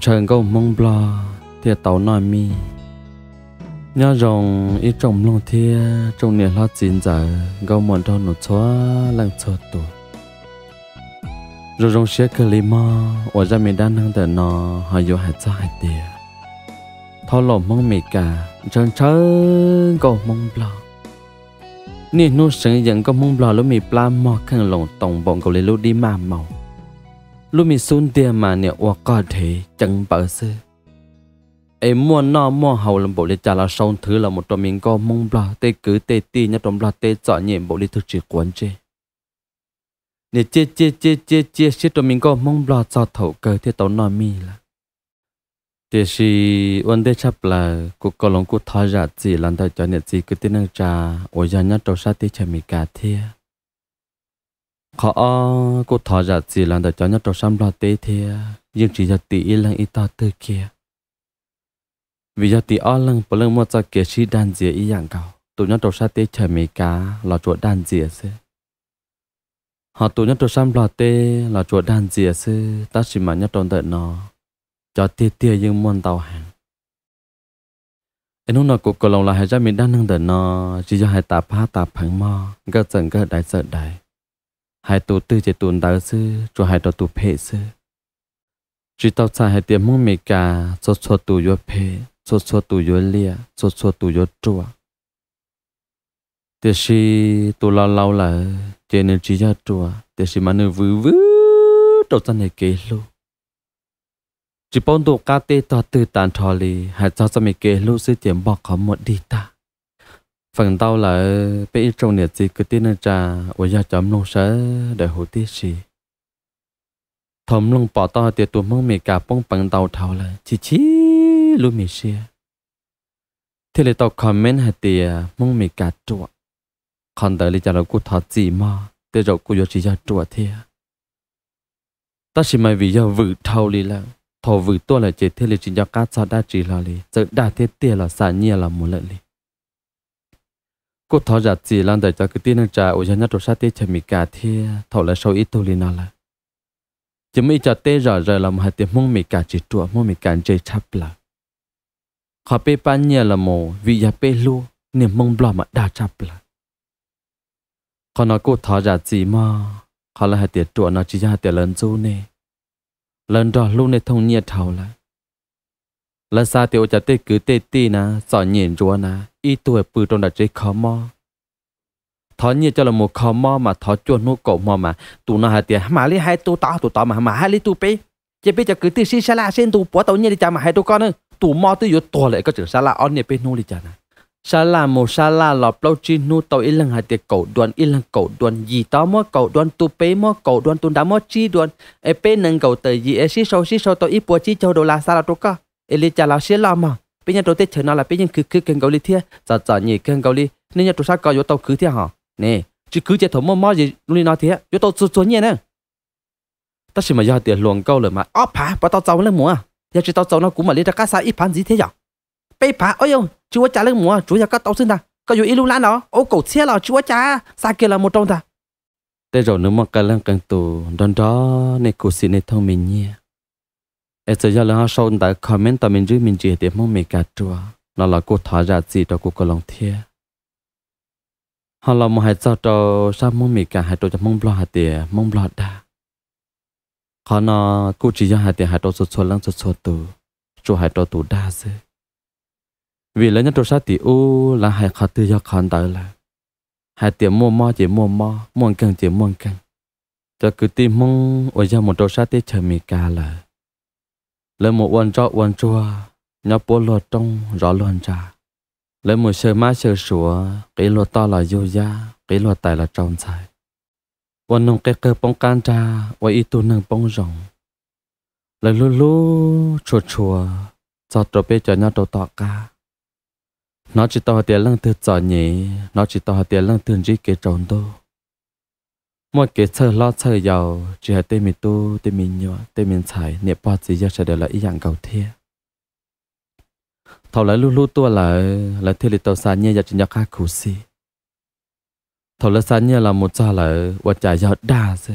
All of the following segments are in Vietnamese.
trời câu mong bờ thì tàu nói mi nhớ rồng ít trồng lông thia trong nền lót chín giờ câu mòn thon nụ xóa lăng sờ tổ rồi rồng xé cái lì mò ở ra miền đan hang tận nọ họ vô hạt ra hạt tiề thao lỏng mong mì cả trời trời câu mong bờ nè nô sừng dần câu mong bờ lúc mì pla mò khăn lỏng tòng bọng câu lì lúc đi mà màu lúc mình xuống tiền mà nè qua có thể chẳng bảo sư em mua no mua hầu làm bộ để trả là xong thứ là một trong mình có mong bờ tê cứ tê ti nhất trong bờ tê chọn nhiệm bộ để thực chỉ quán chơi nè chia xí trong mình có mong bờ cho thầu cơ thế tao nói mi là thế thì vấn đề chấp là cô có lòng cô tháo ra gì làm thay cho nè gì cứ tin năng trà ở nhà nhất trong sát tê chơi mình cả thế khó cô thọ ra gì là để cho nhất trong xăm lo tê thì nhưng chỉ giật tỷ lăng ít ta tư kia vì giật tỷ o lăng bờ lăng một giờ kia chỉ đan dĩa ý dạng cầu tụi nhất trong sát tê trời mấy cá là chuột đan dĩa xứ họ tụi nhất trong xăm lo tê là chuột đan dĩa xứ ta chỉ mà nhất trong đợt nó cho tê tê nhưng muôn tàu hàng anh hôm nào cô cầu lòng là hãy ra mình đan năng đợt nó chỉ cho hai tạp hàng mò cơ dần cơ đại sợ đại hai tổ tư chế tuần đào sư cho hai tổ tu phê sư chỉ tao xài hai tiệm mông mì cả số tu vô phê số tu vô lia số tu vô chua thế thì tu lâu là chế nên chỉ ra chua thế thì mà nó vư vư đầu chân này kê luôn chỉ bốn tổ cá tê to tư tàn thò lì hai cháu sẽ mì kê luôn sư tiệm bọc họ một đi ta phần tao là bé trong nhiệt gì cứ tin trà ở nhà chấm lông sớ để hồ tiết gì thầm lông bỏ to tiệt tuồng mông mì cả bông bằng tàu thầu là chỉ luôn mì xia thế là tao comment hay tiệt mông mì cả trộn còn tới lý trả lời của thọ gì mà tiệt rồi của chị ra trộn thế ta chỉ mày vì do vự thầu lì là thầu vự to là chết thế là chỉ do cá sao đa chỉ là lì giờ đa thế tiệt là xả nhia là một lần lì cô thọ ra gì làm để cho cái tin năng trà ở nhà nhất đồ sát tê chém mì cà thì thọ lại sâu ít tu liền nào là chỉ mới cho tê rõ rồi làm hai tiếng mông mì cà chỉ chua mông mì cà chơi chắp là họ pe pan nhà là mồ vị nhà pe lu niềm mông bò mà đa chắp là còn nó cô thọ ra gì mà họ là hai tiếng chua nó chỉ ra hai tiếng lớn du nè lớn đó lu nè thông nhiệt thầu là lần xa thì ở chợ tê cứ tê ti na sọ nhện chua na ít tuổi bự trong đại trí khó mò thọ nhiệt cho là một khó mò mà thọ chuột nuôi cổ mò mà tụ nó hai tiền mà lấy hai tụ tỏ mà hai lấy tụ bé chỉ bé cho cứ tê xí xả la xén tụ bỏ tàu nhiệt đi chả mà hai tụ con nữa tụ mò tụ vô to lại có chữ xả la on nhiệt bé nuôi đi chả này xả la một xả la lọp lâu chi nuôi tàu ít lần hai tiền cổ đoàn gì tao mò cổ đoàn tụ bé mò cổ đoàn tụ đá mò chi đoàn em bé nâng cổ tới gì em xí sâu tàu ít bùa chi châu đồ la xả la tụ con em chả la xén la mà bây giờ tôi tết chờ nó là bây giờ cứ cần gạo đi thia, giờ nhỉ cần gạo đi, nên nhà tôi sao coi vô tàu cứ thia hả? Nè, chỉ cứ chơi thổ mò gì luôn đi nói thia, vô tàu suốt nhẹ nữa. Ta chỉ mà do tiền luồng câu rồi mà, phá, bỏ tàu trâu lên mua, giờ chỉ tàu trâu nó cũng mà lấy ra cá sa ít phán gì thế nhở? Bây phá, ôi ông, chú ở trả lên mua, chú giờ cá tàu xưng ta, có vô ít luôn lá nó, ô cổ xe nó chú ở trả, sa kia là một trong ta. Thế rồi nếu mà cái lăng càng tù, đón đó này cổ xịn này thông mình nhé. Em sẽ cho lời sau tại comment tao mình giữ mình chỉ để mong mình cả chùa nó là cô thả ra gì cho cô lòng thia họ là một hai sao cho sao mong mình cả hai tôi cho mong lo hạt tiền mong lo đa họ nó cô chỉ cho hạt tiền hai tôi số lăng số tù chùa hai tôi tù đa chứ vì lấy nhất tôi sát thì u là hai họ tự do còn đỡ là hai tiền mua mò muôn căng cho cứ tìm mong ở nhà một tôi sát thì chờ mình cả là lấy một uốn chua nhóc bố lột trong rõ luôn trà lấy một sợi má sợi sủa cái lột to là vô da cái lột tài là tròn dài uốn nông cái cơ bông can trà uốn ít tu nâng bông rồng lấy lú chua cho trộn bê cho nhau trộn tọt cá nó chỉ to tiền lăng từ giỏ nhỉ nó chỉ to tiền lăng từ chỉ cái tròn đô một cái sơ lo sơ giàu chỉ là tên mình tu tên mình nhọ tên mình xài nẹp bọt gì giờ sẽ để lại ý dạng cầu thia thầu lại lu tua là thia lịch tàu xa nhẹ giờ chỉ nhọ khá khổ xí thầu lại xa nhẹ là một giờ là vật trả giờ đa chứ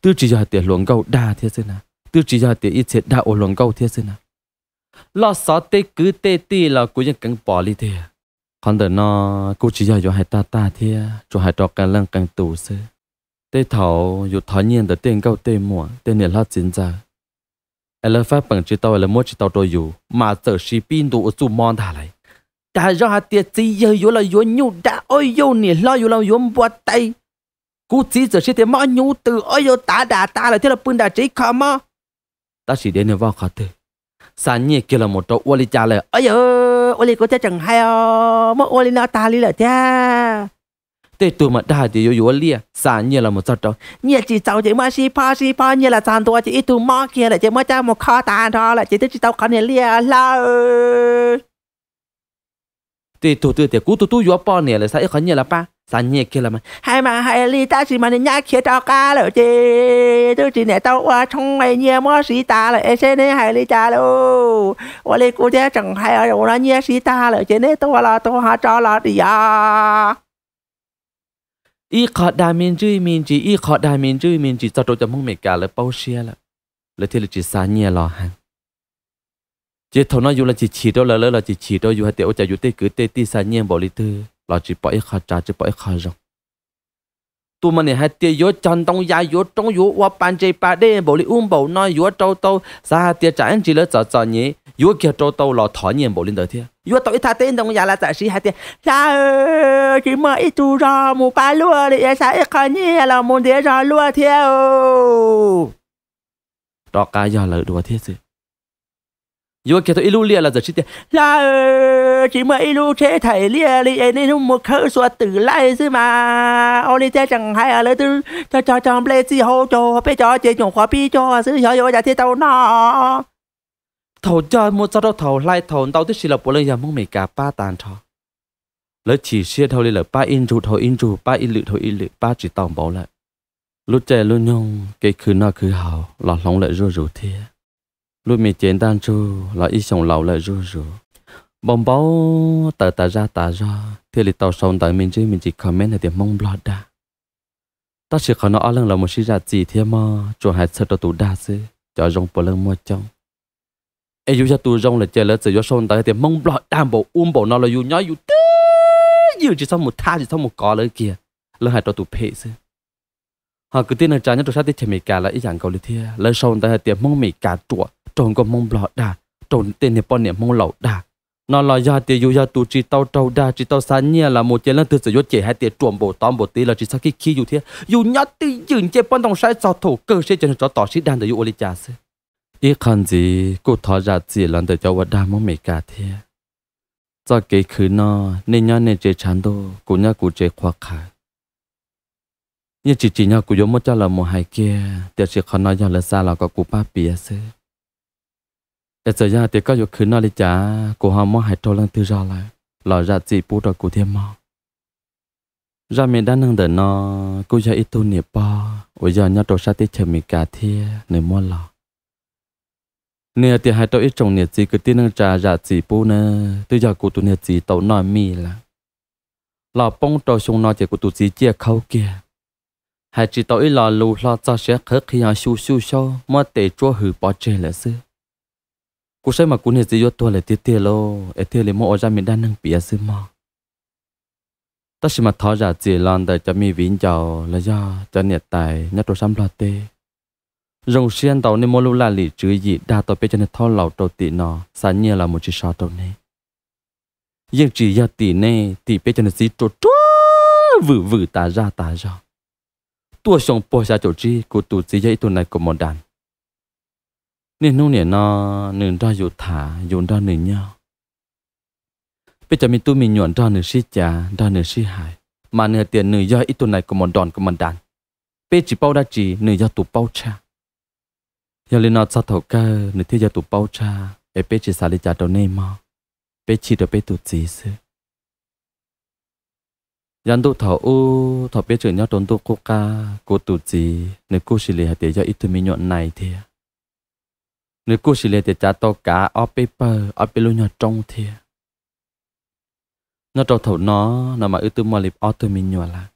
tư chỉ giờ tiền luồng cầu đa thế chứ nè Tư chỉ ra thì ít sẽ đã ổn lòng câu thế xin à. Là sao tê cứ tê tê là cô nhân cắn bỏ đi thế. Còn đời nó cô chỉ ra cho hai ta thế, cho hai trò cái lăng càng tù xứ. Tê thảo dù thảo nhiên để tên câu tê mùa, tên này là chính ra. Em là phát bằng chỉ tao là mua chỉ tao rồi dù mà sợ xì pin đủ ở dù mòn thả lại. Ta ra hạt tiệt gì giờ dù là dù nhu đã ôi dù nè lo dù là dù bó tay. Cô chỉ giờ xì thì mỏ nhu từ ôi dù ta đã ta là thế là bưng đã chỉ khó mơ. Ta chỉ đến nơi vào khó tư. Sáng nhẹ kia là một trò ô lì cha lời. Ôi dồi, ô lì có thế chẳng hay ơ. Mơ ô lì nó ta lý là thế. Thế tụi mà đá thì dù ô lì. Sáng nhẹ là một trò trò. Nhẹ chỉ cháu chỉ mà xì phá nhẹ là sáng tùa. Chỉ ít tụi mơ kia là chỉ mơ cháu một khó tàn thôi. Chỉ thích chỉ cháu khó nhẹ lìa lâu. Thế tụi tụi tụi tụi tụi dù bó nhẹ là sáng ít khó nhẹ là ba. Sáng nhẹ kia là mà hai mà hai lì ta chỉ mà nhẹ kia cháu ca lời chứ. Tôi chỉ này tao qua trong ngày nhà mua xí ta lại xe này hay lấy cha luôn, qua lấy cô cha chẳng hay ở đâu nó nhà xí ta lại trên đấy tôi là cho là gì à? Ý khó đam miên chữ miên chỉ ý khó đam miên chỉ cho tôi chấm không mệt cả là bao xe là thế là chỉ xa nhà lò hàng. Chỉ thằng nó dù là chỉ đâu là chỉ đâu dù hay tiểu cha dù tê cứ tê tê xa nhà bỏ đi tư là chỉ bỏ ít khó trả chỉ bỏ ít khó rộng. Tụi mình hãy tiêu yếu chân tông giá yếu trong yếu và bàn chế bà đê bổ lý bầu nói yếu trâu tâu xa tiêu trả anh chỉ lỡ sợ sợ nhé yếu kia trâu tâu là thỏa nhiên bổ lý đời thế yếu tụi thả tên tông giá là giả sĩ hãy tiêu xa ơ chỉ mơ ít chú rò mù bà lùa để xa ít khó nhé là mù thế rò lùa thế ơ đó cá giờ là đùa thế sự yếu kia tôi ít lưu lia là giả sĩ tiêu xa chỉ mới lưu chế thầy lia lia nên không một khẩu sọt từ lại chứ mà ông đi chơi chẳng hay ở đây tôi cho play gì hô cho bé cho chơi nhộng khóa pi cho chứ giờ giờ thì tao nó thầu chơi một sao đâu thầu lại thầu tao tức chỉ là bộ lên giờ mong mày cả ba tàn cho lấy chỉ xe thầu đi là ba in trụ thầu in lự ba chỉ tòng bảo lại lúc chơi lúc nhung cái khứ nó khứ hào lọt lòng lại rủ thế lúc mày chén tan chu là ít sòng lầu lại rủ bông báu tờ ra thế là tao xong tại mình chỉ comment là để mong blog đã ta chỉ có nói rằng là một sự ra gì thế mà chỗ hạt sơ tụ đa chứ cho rong bờ lưng mua trong ai yêu cho tụ rong là chơi lớn rồi cho xong tại để mong blog đam bộ bộ nó là yêu nhói yêu tứ yêu chỉ xong một tha chỉ xong một cò lớn kìa lớn hạt tụ phê chứ họ cứ tin là trái nhất tụ sát thì chỉ mì cả là ít dạng cầu lý thế lớn xong tại để mong mì cả trụ trộn có mong blog đã trộn tên thì bọn niệm mong lẩu đã nó là do tiêu dù do tụ chỉ tao trâu đa chỉ tao sáng nhẹ là một chế lần thứ sử dụng chế hai tiền chuẩn bộ tóm bộ tí là chỉ sau khi khi dù thế dù nhớ tự dừng chế bọn đồng sai do thổ cơ sẽ cho nó tỏ sĩ đàn để dụ oli trả sư ít khăn gì cô thọ ra gì lần để cho vợ đam mong mẹ cả thế do cái khứ nó nên nhớ nên chế chán đồ cô nhớ cô chế khoa khải nhưng chỉ nhớ cô giống một cho là một hai kia tiêu chỉ khó nói do là xa là có cô ba bia sư để giờ ra thì có dục khứ nó đi trả cô họ mua hai trâu lăng tư ra lại lò ra chị bù rồi cô thêm mò ra mình đã nâng đỡ nó cô giờ ít tu niệm bò bây giờ nhớ trâu sát tết chờ mình cả thia người mua lò nè thì hai trâu ít trồng niệm gì cứ tin nâng trà ra chị bù nè từ giờ cô tu niệm gì tàu nói mì là lò bông trâu xuống nói chỉ cô tu gì chia khâu kìa hai chị tàu ít lò lù lò cho sẽ khớp khi họ siêu mua tệ chúa hử bỏ chê là xứ cô sẽ mà cũng hết gì cho tôi là tiếc lô, tiếc là mỗi ra mình đang nâng bia xí mò. Ta chỉ mà tháo ra chỉ lon để cho mi vĩnh giàu là do cho nhiệt tài nhất đồ xăm lo tê. Rồng xiên tàu nên mua lô la lì chữ gì đa tàu biết cho nên tháo lẩu đầu tị nọ, sáng nhiều là một chỉ sáu tàu này. Nhưng chỉ do tị này tị biết cho nên gì trộn vử ta ra. Tôi xong bỏ ra chỗ chi cô tụt gì vậy tuần này của một đàn. Nên nông nè nó nền ra dụ thả dồn ra nền nhau. Bây giờ mình tu mình nhuận ra nền si trà ra nền si hải mà nền tiền nền do ít tuần này của mòn đòn của mòn đàn. Bây chỉ bao đã chỉ nền do tụ bao cha. Giờ lên nó sao thầu ca nền thế do tụ bao cha. Bây chỉ xả đi trả đầu nêm mà. Bây chỉ được bây tụ gì xứ. Gián tụ thầu u thầu bây chửi nhau trốn tụ cô ca cô tụ gì nền cô xì lì hạt tiền do ít tuần mình nhuận này thế. Nếu cô chỉ lấy để trả tao cả ở paper ở bên nhà trong thì nó trâu thầu nó nằm ở tư mali ở tư mình nhỏ là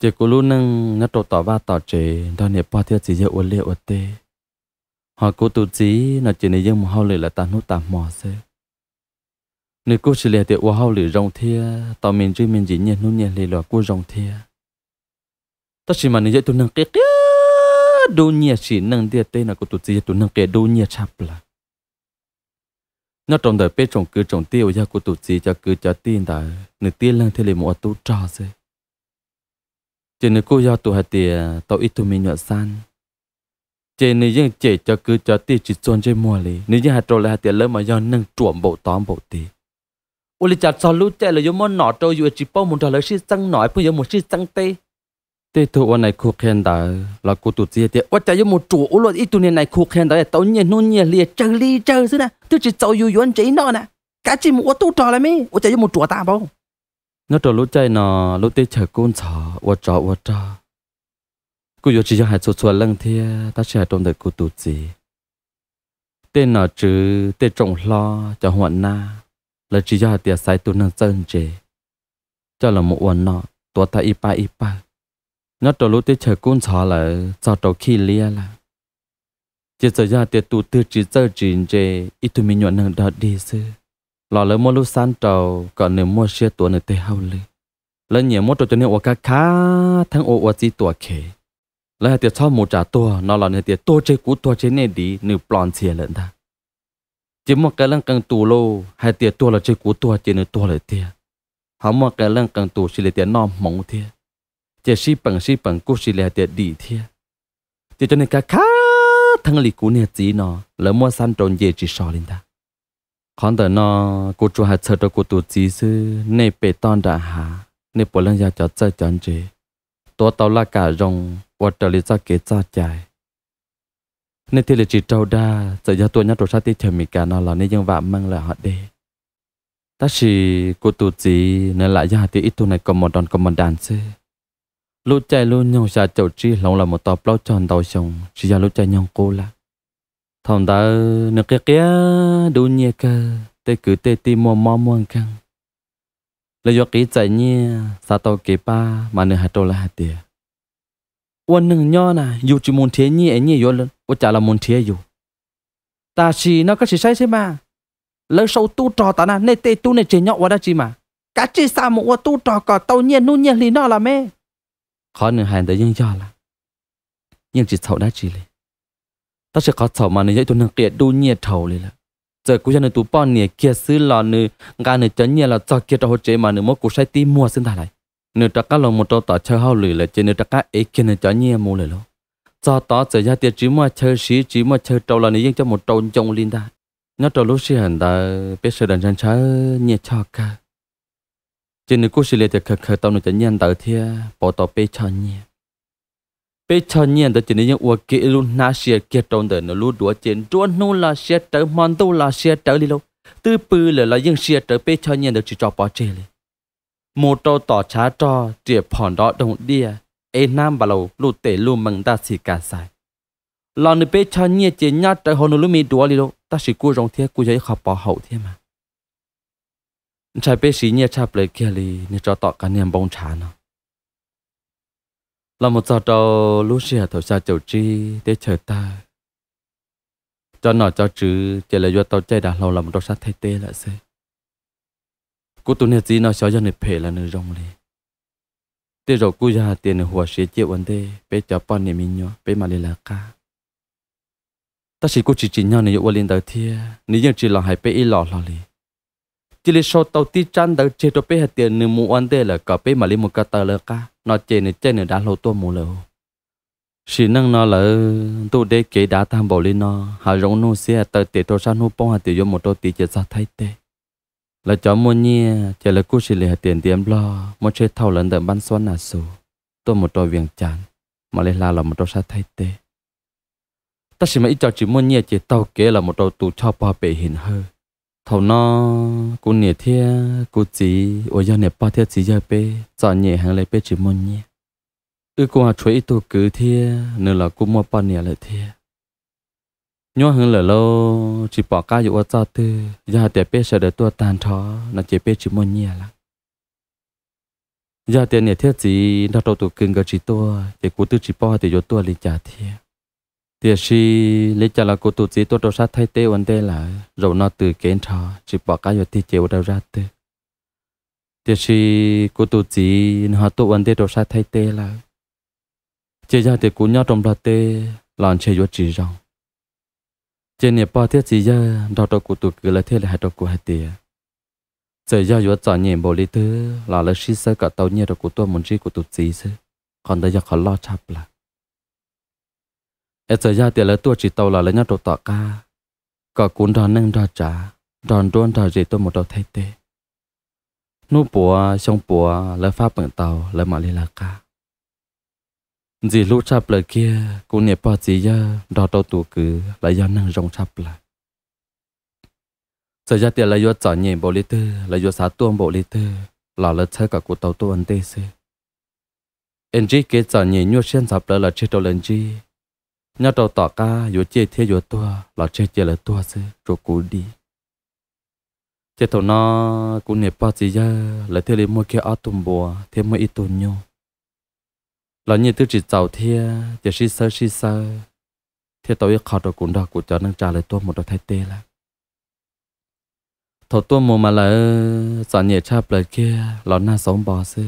chỉ cô luôn nâng nó trâu tỏ ba tỏ chế đo nẹp bao tiêu chỉ dễ uốn lẹ uốn tê Họ cố tu trí nó chỉ nên dân hao lì là ta nốt tạm mò xe. Nếu cố chỉ là tiệu hao lì rong thia, tao mình chứ mình chỉ nhận nốt nhận lì lò cố rong thia. Tất chỉ mà nếu dạy tu năng kia kia đô nhẹ chỉ năng địa tên là cố tu trí tu năng kia đô nhẹ chạp là. Nó trong đời bê trồng cứ trồng tiêu ra cố tu trí cho cứ cho tin tại nếu tiên lang thì lì mò tu trò xe. Chỉ nếu cố do tu hạt tiệu tao ít tu mình nhọ san. Chị nữ dân chị cho cứ cho tí chị chôn chơi mùa lý. Nữ dân hạt trò là hạt tiền lớn mà do nâng trộm bộ tóm bộ tí. Ủa lý chặt xò lưu chạy là dù môn nọ trâu dù chị bông môn trò lấy xí xăng nọ phương dù môn xí xăng tê. Tê thù ổ này khu khen đó là cô tù dìa tìa. Ủa chạy dù môn trù ổ luật ít tù này này khu khen đó là tao nhiên nôn nhiên lìa trăng lì trăng xứ nè. Tứ chị cháu dù dù anh cháy nọ nè. Cá chị mũ ổ tù trò là mê. Ủa chạy dù môn trù ổ ta bông. Nó trò lưu chạy nọ lưu tê chở côn trò. Cô dù chỉ cho hạt số xua lăng thia, ta sẽ trong đời cô tù gì. Tên nó chứ, tên trọng lo, cho hoạn na, là chỉ cho hạt tiền sai tù năng dân chế. Cho là một ổn nọ, tùa ta ipa. Nó trò lúc tế trời cũng xó là, cho trò khi lia là. Chỉ cho hạt tiền tù tư trí dơ trình chế, ít tù mình nhuận năng đọt đi sư. Lò lỡ mua lúc sáng trầu, còn nếu mua xe tùa nơi tế hào lư. Lỡ nhẹ mua trò cho nên ổ cá khá, thằng ổ ổ dì tùa khế. Là hạt tiệt cho một trả tua, nó là hạt tiệt tô chế cú tua chế nè đi, nửa plon xìa lận ta. Chỉ một cái lăng càng tù lô, hạt tiệt tua là chế cú tua chế nửa tua lại tiệt. Họ một cái lăng càng tù xì là tiệt non mỏng tiệt, chỉ xí bằng cú xì là tiệt đi tiệt. Tiệt cho nên cả khá thằng lì cú nè chỉ nó, lỡ mua san tròn dễ chỉ sò lên ta. Còn tờ nó, cú chua hạt sơ cho cú tù chỉ sư, nè bê tông đã hà, nè bỏ lăng ra cho chơi chán chế. Tố tàu là cả rồng. Và trở lý ra kế ra chạy. Nên thì là chỉ trâu đa. Giờ ra tôi nhắc đồ sát tí chờ mì cả nó là nên dân vạm mang lại họ đi. Ta chỉ cô tù chí nên lại ra tí ít tù này còn một đàn xê. Lúc chạy lúc nhau xa chậu trí lòng là một tọp lâu tròn tàu chồng. Chỉ ra lúc chạy nhau cô là. Thông ta nửa kia đủ nhẹ cơ. Tê cứ tê tì mua khăn. Lời do ký chạy nhẹ. Xa tàu kế ba mà nửa hạt trâu là hạt tìa. Ôn nương nhon à, dù chỉ muốn thế nhẹ vô lên, ôn chả là muốn thế dù. Ta chỉ nó có chỉ sai thế mà, lỡ sâu tu trò ta na, nè tê tu nè chỉ nhọ quá đã chỉ mà, cá chỉ sa một quá tu trò cả tàu nhẹ nu nhẹ lì nó là mê. Khó nương hàn tới nhưng do là, nhưng chỉ thầu đã chỉ lì. Ta sẽ có thầu mà nương dạy tu nương kia đu nhẹ thầu lì là, giờ cú cho nương tu pon nhẹ kia xứ lò nương, gà nương chấn nhẹ là cho kia trò hỗ chế mà nương mới cú sai tí mua xin thà lại. Nếu ta cá lòng một trâu tỏ chơi hao lười là chơi nếu ta cá ấy kia nên cho nhẹ mù lười lố. Do tỏ giờ ra tiệt chỉ mà chơi trâu là nên cho một trâu trông linh ta. Nó trâu lúc xưa hẳn ta biết sự đàn chân chơi nhẹ cho cả. Chơi nếu cố xì lệ thì khờ tao nó cho nhẹ tao thia bỏ tao bé cho nhẹ. Bé cho nhẹ tao chỉ nên những uất kỹ luôn na xia kia trâu đời nó lú đuối chơi trốn nô là xia trở mòn tu là xia trở lì lố. Từ bự là những xia trở bé cho nhẹ được chỉ cho bỏ chơi lì. Một trâu tỏ chá trò, trịa phỏng đó đồng đĩa, ế nam bà lâu lụ tể lụ mừng ta xì cả xài. Lò nữ bế cho nhẹ chế nhát trái hồn nữ mì đùa lì lô, ta xì cua rong thế cua giấy khó bỏ hậu thế mà. Trái bế xí nhẹ chạp lời kia lì, nữ trò tỏ cả niềm bông chá nó. Là một trò trâu lũ xìa thổ xa chậu trí, tế trời ta. Cho nó cho chứ, chế lời dùa tàu chạy đã lâu là một trò sát thay tê lại xê. Cô tụi nè gì nó xóa cho nè phê là nè rong lì. Thế rồi cô ra tiền nè hùa xế chịu vấn đề. Bé cháu bọn nè mình nhó, bé mà lì là ca. Ta xí cô chỉ nhau nè dụ qua lên tàu thia. Nè dân chỉ lòng hãy bé y lọ lì. Chỉ lì sau tàu tí trăn tàu chế cho bé hạt tiền nè mũ vấn đề là có bé mà lì một ca tàu lờ ca. Nó chê nè đá lâu tùa mũ lờ hù. Xí năng nó là tụ đế kế đá tham bảo lì nó. Hà rong nô xe tàu tế trò sát hù bông hạt tiền vô một trò tí chế xa thay tê. Là cháu muốn nhé, chả là cô chỉ lệ tiền tiệm lo, một chế thầu lần đợt ban xoắn là số, tôi một trò viếng chán, mà lệ là một trò sát thay tê. Ta chỉ mấy cháu chỉ muốn nhé, chế tàu kế là một trò tù cho ba bể hình hơ. Thầu nó, cô nhẹ thia, cô chỉ, ôi do nhẹ ba thia chỉ giờ bê, cho nhẹ hàng lệ bê chỉ muốn nhé. Cô hà chuối tôi cứ thia, nữa là cô mua ba nhẹ lại thia. Nhớ hơn là lâu chỉ bỏ cá dụ ở cho tư, giờ tiệt bé sợ để tua tàn thó, nó chỉ bé chỉ muốn nhẹ lắm. Giờ tiệt nhẹ thiết gì, nó trâu tụ cưng cái chỉ tua, để cú tư chỉ bỏ thì dụ tua liền trả thiệt. Thì si lấy trả là cô tụt dĩ tôi đâu sát thay tê ổn tê lại rồi nó từ kén trò chỉ bỏ cái rồi thì chịu đâu ra tê thì si cô tụt dĩ họ tụt ổn tê đâu sát thay tê lại chỉ ra thì cũng nhau trong là tê làm chơi vô chỉ rằng trên này bao thiết gì ra đó đâu cô tụt cứ là thế là hai đâu cô hai tê giờ ra vô chọn nhiệm bộ lý thứ là lấy si sơ cả tàu nhiều đâu cô tôi muốn gì cô tụt dĩ sơ còn đây giờ khó lo chập là giờ ra thì lấy tôi chỉ tàu là lấy nhau đồ tọa ca cả cuốn đòn nâng đòn trả đòn đuôn đòn gì tôi một đầu thay tê nô bùa sông bùa lấy pháp bằng tàu lấy mà li là ca dì lũ chập lời kia cũng nhẹ bỏ gì ra đòn đầu tù cứ lấy nhau nâng rong chập lại giờ ra thì lấy vô chở nhẹ bộ lít tư lấy vô sát tuôn bộ lít tư là lấy chơi cả cuộc tàu tôi ăn tê xí anh chị kế chở nhẹ nhau xuyên chập lại là chơi đầu lần chị nhớ đầu tỏ ca vô chơi thế vô tua là chơi chơi là tua xí rồi cú đi chơi thầu nó cũng nẹp bao gì ra là thế lấy mua kia áo tùng bùa thế mua ít tùng nhau là như thứ chỉ giàu thế chỉ xí sơ thế tôi khó đồ cũng đó của cho năng trả lại tua một đôi thay tê là thầu tua mồm mà là sợ nhẹ chạp lại kia là na sống bò xí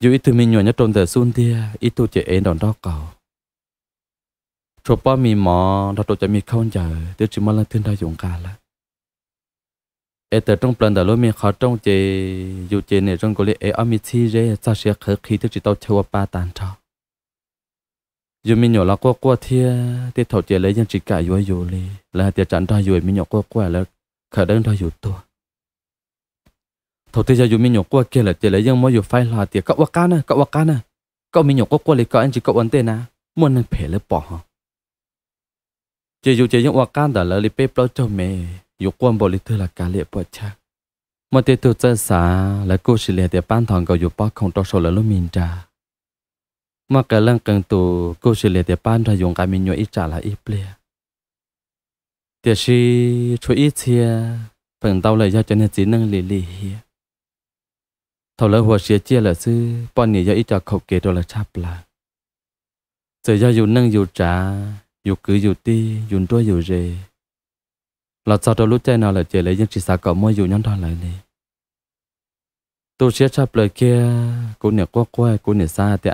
dù ít thứ mình nhỏ nhất trong thời xuân thế ít tu chỉ ế đòn đó cầu cho ba mi mò đó tôi chỉ mi không giờ tôi chỉ muốn là thiên đại dụng cả là ở trong phần đầu lối mi khó trong chế dù chế này trong cái lễ ở mi chi rễ ta sẽ khởi khí tôi chỉ tao theo ba tàn cho dù mi nhỏ là qua thia thì thầu chế lấy những chỉ cả vui vui đi là tiệt chán ra vui mi nhỏ qua là khởi đơn ra vui to thầu thì giờ dù mi nhỏ qua kia là chế lấy những món vui phai là tiệt cậu quá cá nè cậu mi nhỏ qua lấy cậu anh chỉ cậu anh tên à muốn anh phải lấy bỏ chỉ dù chỉ những oan đã lỡ liệp bớt cho mẹ, dù quan bộ lý thư là cả liệp bớt chắc. Mà tiệt thuật dân xã là cô chỉ liệp để ban thằng cậu dù bác không cho số là lối mình trả. Mà cái lần cần tù cô chỉ liệp để ban ra dùng cái mình nhồi ít trả là ít lẹ. Tiệt si chú ít chia, phần tao lại giao cho nên chỉ nâng lì hia. Thầu lỡ hồ sơ chia là sư, bọn nhỉ do ít trả khẩu kê đồ là chắp là. Giờ giao dù nâng dù trả. Dù cứ dù ti, dù trôi dù rề. Là sao đâu lúc chơi nào là chơi lấy những chỉ xa cậu môi dù nhắn đoàn lại đi. Tôi sẽ chạp lời kia, cô nè qua quay, cô nè xa thì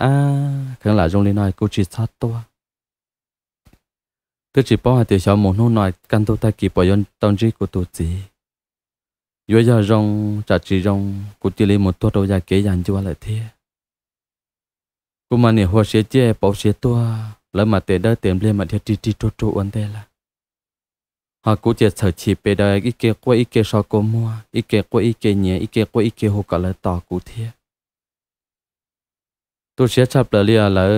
khẳng là rung lên nói cô chỉ sát tôi. Tôi chỉ bỏ hả thì cháu muốn hôn nói căn tôi ta kỳ bỏ dân tâm trí của tôi chỉ. Dù giờ rong, trả trí rong, cô chỉ lấy một tuốt đầu dài kế dàn cho lại thế. Cô mà nè hoa sẽ chê, bảo sẽ tôi. Lỡ mà tệ đỡ tìm lên mà thiết trí trô ổn thế là họ cũng chỉ sở chỉ bề đời ít kia qua ít kia so cô mua ít kia qua ít kia nhẹ ít kia hồ cả lời tỏ cụ thế tôi sẽ chập lời lia là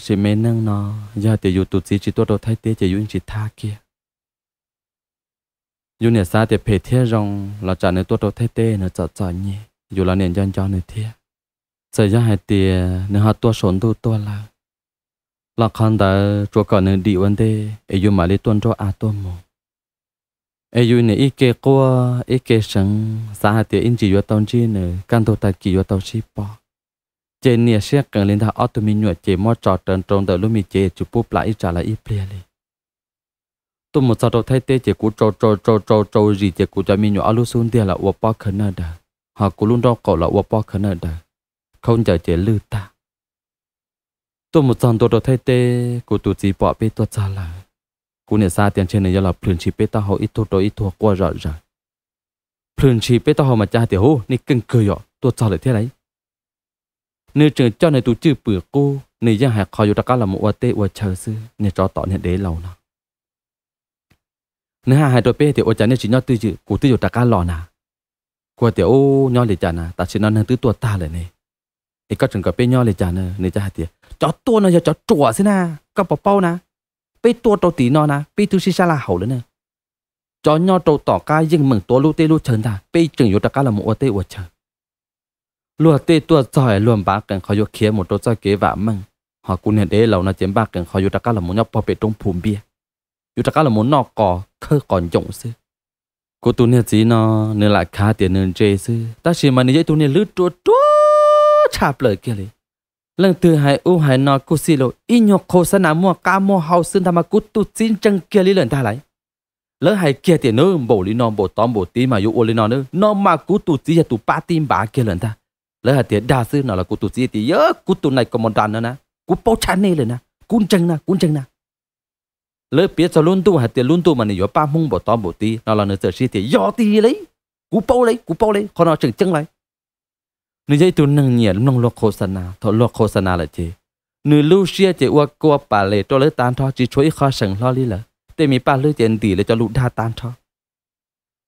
chỉ mấy nâng nó giờ thì dù tụt gì chỉ tôi đâu thay thế chỉ dùng chỉ tha kia dù nè xa thì phải thế rằng là trả nên tôi đâu thay thế nó chở nhẹ dù là nền dân cho nữa thế giờ ra hai tiền nên họ tôi sốn tôi là là khán giả cho cả nền địa vấn đề, ai mà lấy tuân cho à tuân mồ, ai này ít kê qua ít kê sẵn, xã hội thì in chỉ vào tông chi nữa, căn thổ tài chỉ vào tông chi bỏ, trên nhà xe cần lên thà ở tụi mình nhụa chỉ mót trò trần trong đời lúc mình chỉ chụp bút lại ít trả lại ít plei đi, tụi một sao đầu thay thế chỉ cú trò gì chỉ cú cho mình nhụa lúc xuống tiền là uổng bao khẩn nợ đời, họ cú luôn đó cậu là uổng bao khẩn nợ đời, không chờ chỉ lừa ta. Tôi một dòng tôi đầu thay tê của tụi chị bỏ bê tôi ra là cú nè xa tiền trên này do là phun chỉ bê tao họ ít tôi đối ít thua qua rồi phun chỉ bê tao họ mà cha thì hô nị cưng cười họ tôi sao lại thế đấy nếu trường cho này tụi chữ bự cô nị ra hạt khỏi ra cá là một quả tê quả chờ xưa nè cho tỏ nè để lâu nè nếu hai đôi bê thì ôi cha nè chỉ nhau tư chữ của tư chữ ra cá lò nè qua thì ô nhau để cha nè ta chỉ nói năng tứ tua ta lại nè thì các trường có bê nhau để cha nè nị cha hạt thì chó tua nó giờ chó chùa thế na, các bà bao na, bây tua trâu tí nó na, bây thứ xí xa là hậu nữa nè, chó nho trâu tỏ cá nhưng mừng tua lú tê lú chấn ta, bây chừng yếu ta cá là một ô tê ô chấn, lúa tê tua giỏi luôn bác cần khó yếu khía một trâu giỏi kế vả mừng, họ cũng nhận đấy lâu na chém bác cần khó yếu ta cá là một nhóc bao bể trong phùm bia, yếu ta cá là một nọ cò khơi còn dụng xứ, cô tu nè gì nó nè lại khá tiền nè chơi xứ, ta chỉ mà nè dễ tu nè lướt trôi chạp lời kia đi. lần từ hai u hai nọ cô xì lộ y nhọc khổ sa nà mua cá mua hầu xương tham cút tu chín chân kia lý lần ta lại lỡ hai kia tiền nữa bổ lý non bổ tóm bổ tí mà yêu ô lý non nữa nó mà cút tu chín tu ba tim ba kia lần ta lỡ hai tiền đa sư nó là cút tu chín thì nhớ cút tu này còn một đàn nữa nè cút bao chán nè lần nè cún chân nè lỡ biết cho luôn tu hai tiền luôn tu mà này vô ba mông bổ tóm bổ tí nó là nửa giờ xí thì do tí lấy cút bao lấy còn nó chừng chân lại nữ dây tu nâng nhẹ nông lộc khô san na thọ lộc khô san na là chị nữ lưu xia chị qua qua bà lệ cho lấy tan thọ chị chuối kho sừng lo li lợ để mi bà lưu tiền tỷ để cho lũ đa tan thọ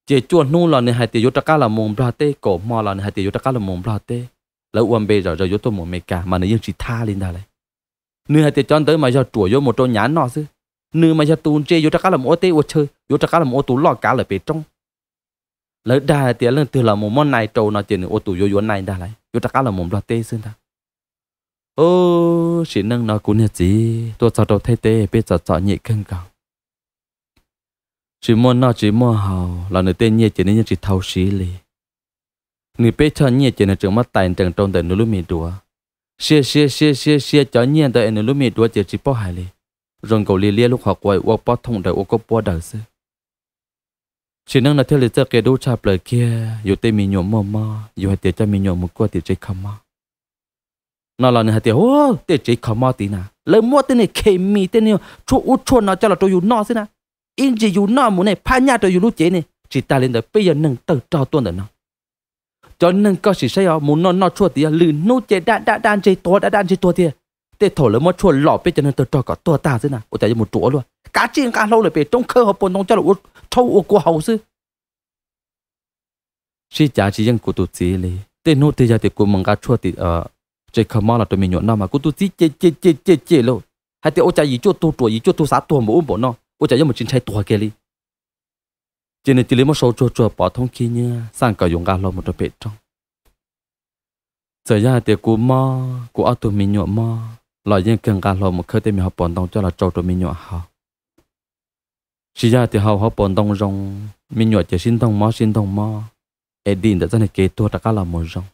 chị chuột nu là nữ hai tỷ yết cả là mồm lo tê cổ mò là nữ hai tỷ yết cả là mồm lo tê lỡ uốn bề rồi rồi yết tôi mồm mề cả mà nữ dân chị tha lên ra đấy nữ hai tỷ chọn tới mà giờ chuột yết một trâu nhãn nọ chứ nữ mà giờ tuôn chê yết cả là mồm tê uất chơi yết cả là mồm tú lo cả là bề trong lỡ đa tiền lần từ là một món này trâu nó chỉ ô tù vô này đa lại vô tất cả là một loạt tê xưa ta ô chỉ nâng nó cũng như gì tôi sợ đầu thay tê bây giờ sợ nhẹ cân cầu chỉ mua nó chỉ mua hào là nửa tê nhẹ chỉ nên chỉ thâu xí lì nửa bây cho nhẹ chỉ nên trường mắt tài trường trâu từ nửa lúc mì đùa xia cho nhẹ từ nửa lúc mì đùa chỉ bỏ hài lì rồi cầu lì lia lúc họ quay qua bỏ thùng đời ô có bỏ đời xưa chỉ năng là theo lịch sử kẻ đu cha bờ kia, dù tây mi nhộm mò mò, dù hạt tiệt cha mi nhộm một quả tiệt chế khăm mò. Nó là hạt tiệt, ô, tiệt chế khăm mò tí nà, lấy mua tên này kề mi tên này, chỗ út chỗ nó cho là tôi dù nó xí nà, in chỉ dù nó muốn này, pha nhà tôi dù lú chế này, chỉ ta lên tới bây giờ nâng tờ trò tuần đến nó, cho nâng có chỉ xây họ muốn nó chỗ tí, lử nô chế đã đan chế to đã đan chế to tiệt, tiệt thổi lấy mua chỗ lọ bây giờ nâng tờ trò cả to ta xí nà, ôi trời một chỗ luôn. Cá chiên cá lâu lại về trong khơi họ bồn trong cho là uống thâu uống của hầu sư. Chỉ trả chỉ dân của tụi chị lì. Tên nô thì giờ thì của mình cá chua thì chỉ không mong là tụi mình nhộn nào mà của tụi chị chê lâu. Hay thì ô cha gì cho tôi tuổi gì cho tôi sáu tuổi mà uống bọn nó. Ô cha giống một chiến trai tuổi kia lì. Chỉ nên chỉ lấy một số chua bỏ thông khí như sang cả dùng cá lâu một đôi bể trong. Giờ giờ thì của mò của ở tụi mình nhộn mò. Loại dân cần cá lâu một khơi thì mình họ bồn trong cho là trâu tụi mình nhộn hầu. Chỉ ra thì họ bồn đông rong mình nhọt chỉ xin thông mò Edin đã ra này kế tua tất cả là một rong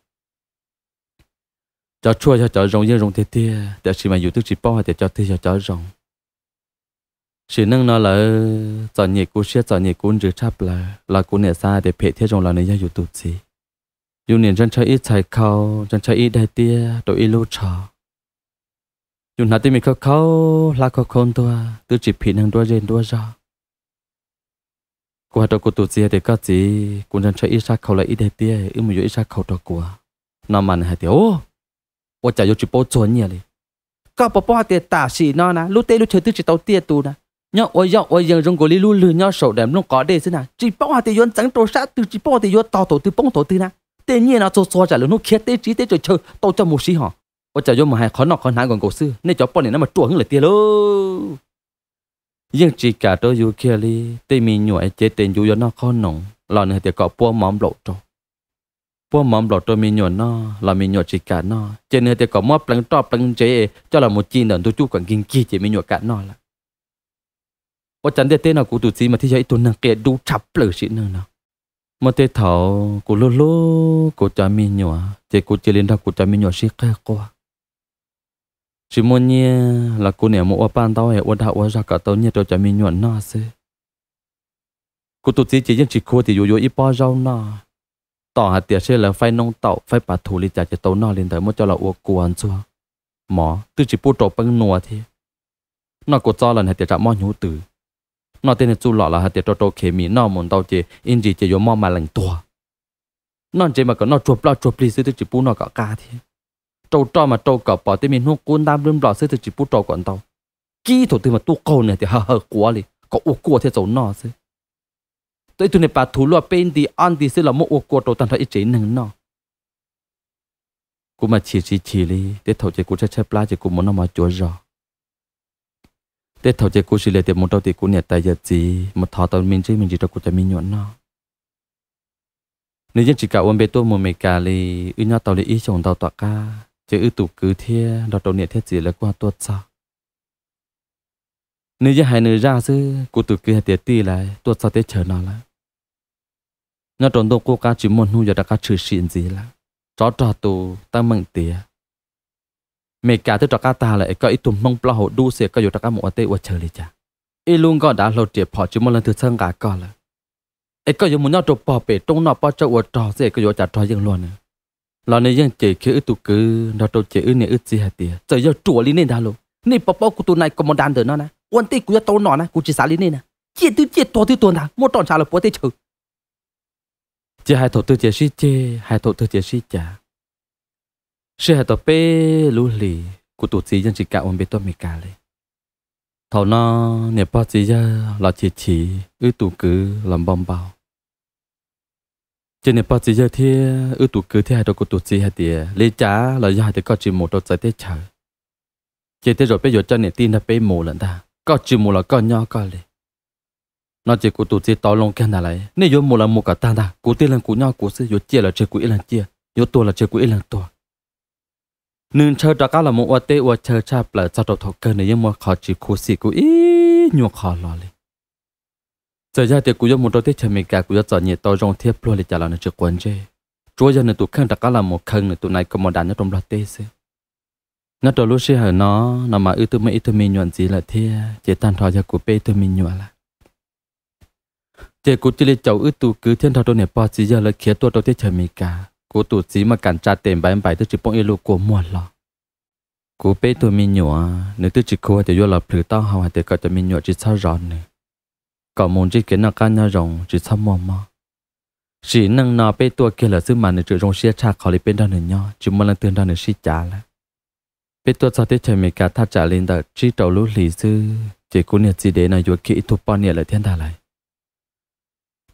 cho chua cho cháu rong như rong thế tia để chỉ mà dù tức chỉ bao thì cho thế cho cháu rong chỉ năng nó là cho nhị cú xia cho nhị cún rửa chắp là cún nẻ xa để phê thế rong là này ra dù tụt gì dù nền chân chơi ít xài khâu chân chơi ít đại tia đội ít lô trò dù nát thì mình khâu là khâu con tua tức chỉ phê năng đua rên đua ra qua đó cô tụt gì thì có gì cũng chẳng chơi ít ra khẩu lại ít đẹp tia mà vô ít ra khẩu đó của nó mà này thì ô chả vô chỉ bao chuẩn nhỉ đấy có bao bao tiền tả xì nó nè lúc tê lúc chơi tức chỉ tàu tia tu nè nhớ ôi giờ rong cổ li luôn lừa nhớ sầu đệm luôn có đề thế nè chỉ bao tiền vốn trắng trổ sát từ chỉ bao tiền vốn tàu tổ từ bông tổ từ nè tê nhiên nó cho trả luôn nó khét tê trí tê rồi chơi tàu cho một xí họ ô chả vô mà hay khó nọ khó nán còn cổ xưa nên cháu bọn này nó mà chuột hơn là tia luôn nhưng chỉ cả đôi du kia li tây mi nhụy chế tiền du do nó khó nồng lò này thì có pua mắm lộ trâu mi nhụy nó là mi nhụy chỉ cả nó trên này thì có mắm plăng trâu plăng chế cho là một chi nền tôi chú còn kinh kia chỉ mi nhụy cả nó là có chẳng để tên nào của tụi gì mà thi chơi tuần năng kia đủ chập lử xịn nữa nào mà thế thảo của lô của cha mi nhụy chế của chế liên thao của cha mi nhụy xịt cái qua chỉ muốn nghe là cô nè một ban tao hay ua ra cả tao nhét cho cha mình nhuận nó xí cô tụt chỉ dân chỉ cô thì vô ít bao rau nó tỏ hạt tiệt xí là phải nông tậu phải bà thủ lý trả cho tao nó lên tới một cho là ua cuốn xua mỏ từ chỉ bút trộn băng nùa thì nó cột cho lần hạt tiệt trả mò nhú tử nó tên là chú lọ là hạt tiệt trâu khé mì nó muốn tao chỉ in gì chỉ vô mò mà lành tua nó chỉ mà có nó chuột lì xí từ chỉ bút nó cả cá thì trâu trò mà trâu cọp bỏ tới mình hút cuốn đam lươn lọ xí từ chỉ bút trâu còn tàu kỹ thuật từ mà tu câu này thì hờ quá liền có uổng quá thế cháu nọ xí tới tụi này bà thủ lọ bên thì ăn thì xí là một uổng quá trâu tàn thải chế nằng nọ cú mà chỉ đi để thầu chế cú chơi plá chế cú muốn nó mà chúa rõ để thầu chế cú xí lệ để muốn trâu thì cú nhặt tài vật gì mà thọ tao mình chứ mình chỉ trâu cú chơi mình nhọn nọ nếu như chỉ cả uống bia tôi một mày cả thì ư nhau tàu thì ít chồng tàu tọa ca chứ ư tụ cứ thế đọt đầu nhẹ thế gì là qua tuột sao nếu như hai nữ ra chứ cô tụ cứ tiệt tì lại tuột sao thế chờ nó lại nó trốn đâu cô ca chỉ muốn nuôi giờ đã ca trừ xịn gì là chó trò tù ta mừng tía Meka tu tak kata lah, eka itu mengpelahut dusia kau yang tak kamu ati wajar lija. Ilung kau dah lori pah cuma lantas senggak kau lah. Eka yang mula tu pah pe, tong nak pah cakap wajar sih kau yang cakap yang luar ni. Lain yang cekir itu ke, dah tu cekir ni itu hati. Cekir jual ini dah lo. Ni papa aku tu naik komandan tu nana. Wanti aku yang tahu nana, aku cisal ini nana. Cekir tu tu nana, mau tanya lah poti cekir. Cekir hai tu cekir si cekir, hai tu cekir si cekir. Saya hati peluli, kutu cian cikak umbeto mekale. Tau na nepa cian la cici, itu ke lambang bau. Jadi nepa cian dia itu ke dia ada kutu cian dia, leca la jah dia kau cium motor saya cah. Jadi dia pergi jalan neti na pergi mulan dah, kau cium mulan kau nyok kau le. Nanti kutu cian tolong kau nalai, ni yo mulan muka tanda, kutu lang kunyok kusi yo cie la ceku ilang cie, yo tua la ceku ilang tua. Nên chờ đã cả là một vật tế và chờ cha bả cho đầu thọc cơn này nhưng mà khó chỉ cố xí cố ý nhục khó lo liền. Giờ ra thì cố cho một đôi tay chém cả cố cho giỏi nhẹ to rong thiếp luôn để trả lời cho quan chế. Chúa dân này tụi khăn đã cả là một khăn này tụi này còn một đàn nhất trong đôi tay xí. Nhất đầu lúc xí hở nó nằm mà ưu mấy ưu mình nhọn gì là thế chế tan thọ cho cố bé ưu mình nhọn là. Chế cố chỉ lấy cháu ưu tụi cứ thiên thọ đôi này bỏ xí giờ là khía tụi đôi tay chém cả. Cô tụt chí mà cản trả tìm bánh bánh tức chỉ bóng yêu lô của muộn lọ. Cô bế tụi mình nhỏ, nếu tức chỉ khô thì vô lập lửa tao hào hài tự gọi tụi mình nhỏ chỉ xa rõ nè. Cậu muốn chỉ kiến là ca nhà rộng chỉ xa mò mò. Chỉ nâng nọ bế tụi kia là sức mạnh để trự rộng xia chạc khó lý bên đoàn nửa nhỏ, chỉ muốn lần tương đoàn nửa xí chá là. Bế tụi sau tiết trời mẹ cả thác trả lên đợt trí trầu lũ lý sư, chỉ cú nhật gì đấy là vô kỹ thuộc bọn nhẹ lại thiên đà lại.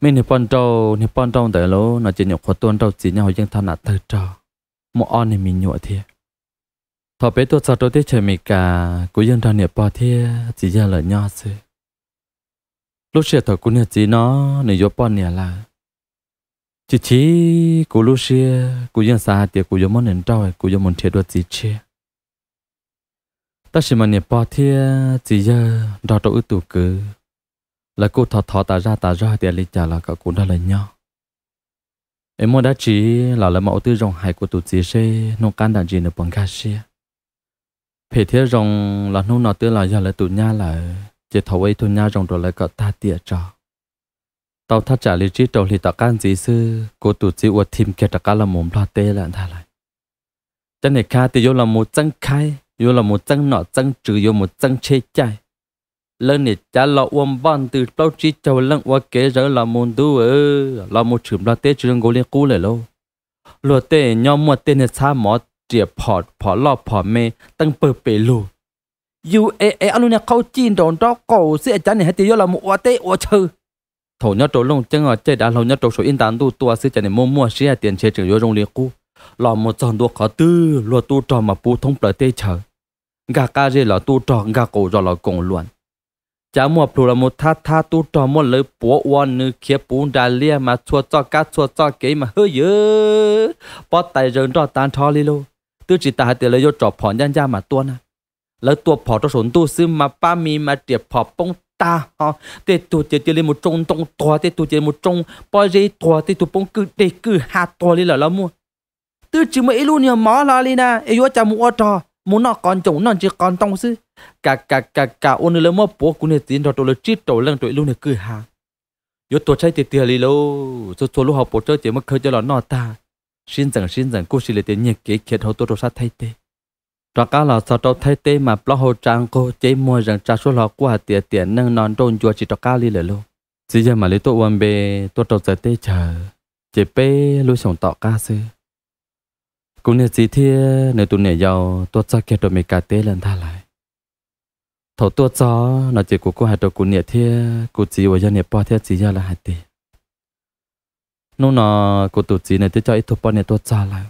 Mình nếp bọn trâu tới lô, nó chỉ nhọc khó tuôn trâu chí nhau dân thân là thơ trâu. Một ơn này mình nhọa thiệt. Thọ bế tuột xa trâu tiết trời mì cả, cú dân thân nếp bọn thiệt, chỉ dân lời nhỏ xưa. Lúc xưa thọ cú nhọa chí nó, nếp bọn nhẹ là. Chỉ chí, cú lúc xưa, cú dân xa hạt tiệt, cú dân môn nền trâu, cú dân môn thiệt đuột chí chế. Ta xì mà nếp bọn thiệt, chỉ dân đo trâu ưu tù cứ. Là cô thọ tà ra thì lấy trả là cả cô đã lấy nhau. Em muốn đã chỉ là mẫu tư rồng hải của tụi chị xe nông can đàn gì nữa bằng cá xe. Phải thế rồng là nông nọ tư là giờ là tụi nhà là chỉ thầu ấy tụi nhà rồng rồi lại cả ta tiệt trò. Tao thắt trả lý trí đầu thì tao can gì xưa cô tụi chị uất thêm kia tao can là mồm lo tê là thà lại. Chân này khai thì vô là một chân khai, vô là một chân nọ chân trừ vô một chân chê chai. Lần này cha lão uống ban từ bao chi chầu lăng qua kế rỡ là môn tu là một chùm la tết trường gối lên cũ lại lâu lúa tê nhau mua tê này xa mỏ trìa phỏ lọ phỏ mê tăng bờ bể lù u e anh luôn là câu chín đòn đó cầu sẽ chán này hết tiêu là một tê một chư thổ nhau trổ lông chân ở chơi đã lâu nhau trổ số in tán tu tua sẽ chán này mua sẽ tiền chơi trường vô rong liền cũ là một tròn đua khó tư lúa tu trò mà bù thông bờ tê chờ gà cá rê là tu trò gà cổ rồi là còng luồn cha mua phù là một tha tu trò một lời búa quan nữ kia bún đà lia mà chua cho cái mà hơi dữ bắt tay rừng cho tan thò li lô tư chỉ ta hạt tiền lấy vô trò phỏn gian ra mà tuôn à lấy tuột phỏn cho sốn tu sư mà ba mi mà tiệp phỏn bông ta ha tê tu chỉ lên một trong toa tê tu chỉ một trong bao dây toa tê tu bông cứ tê cứ hạt toa li là mua tư chỉ mấy luôn nhiều mỏ là li na ai vô cha mua trò muốn nó còn chồng nó chỉ còn tông sư cả ôn nữa mà bố cũng nên tin vào tôi là chít đầu lăng tôi luôn là cười hà, yo tôi chạy tiền lì lâu, tôi lúc học bố chơi chỉ mà khơi cho nó nọ ta, xin rằng cô xin lấy tiền nhẹ kỹ thiệt hậu tôi sát thay tê, đó cả là sao tôi thay tê mà lo hậu trang cô chế mua rằng trả số lọ qua tiền nâng non trôn chùa chỉ đó cả lì lại lâu, chỉ giờ mà lấy tôi uống bê tôi trâu giải tê chờ, chế bê lối sống tọ ca sư, cũng nên gì thì nếu tôi nhảy giàu tôi sẽ kẹt rồi mấy cả tê lần tha lại. Thầu tua gió nó chỉ của cô hạt đầu của nhẹ thế cô chỉ với dân nhẹ bao thế chỉ ra là hạt tê nô nọ cô tụt chỉ này thế cho ít thua bao nhẹ tua gió là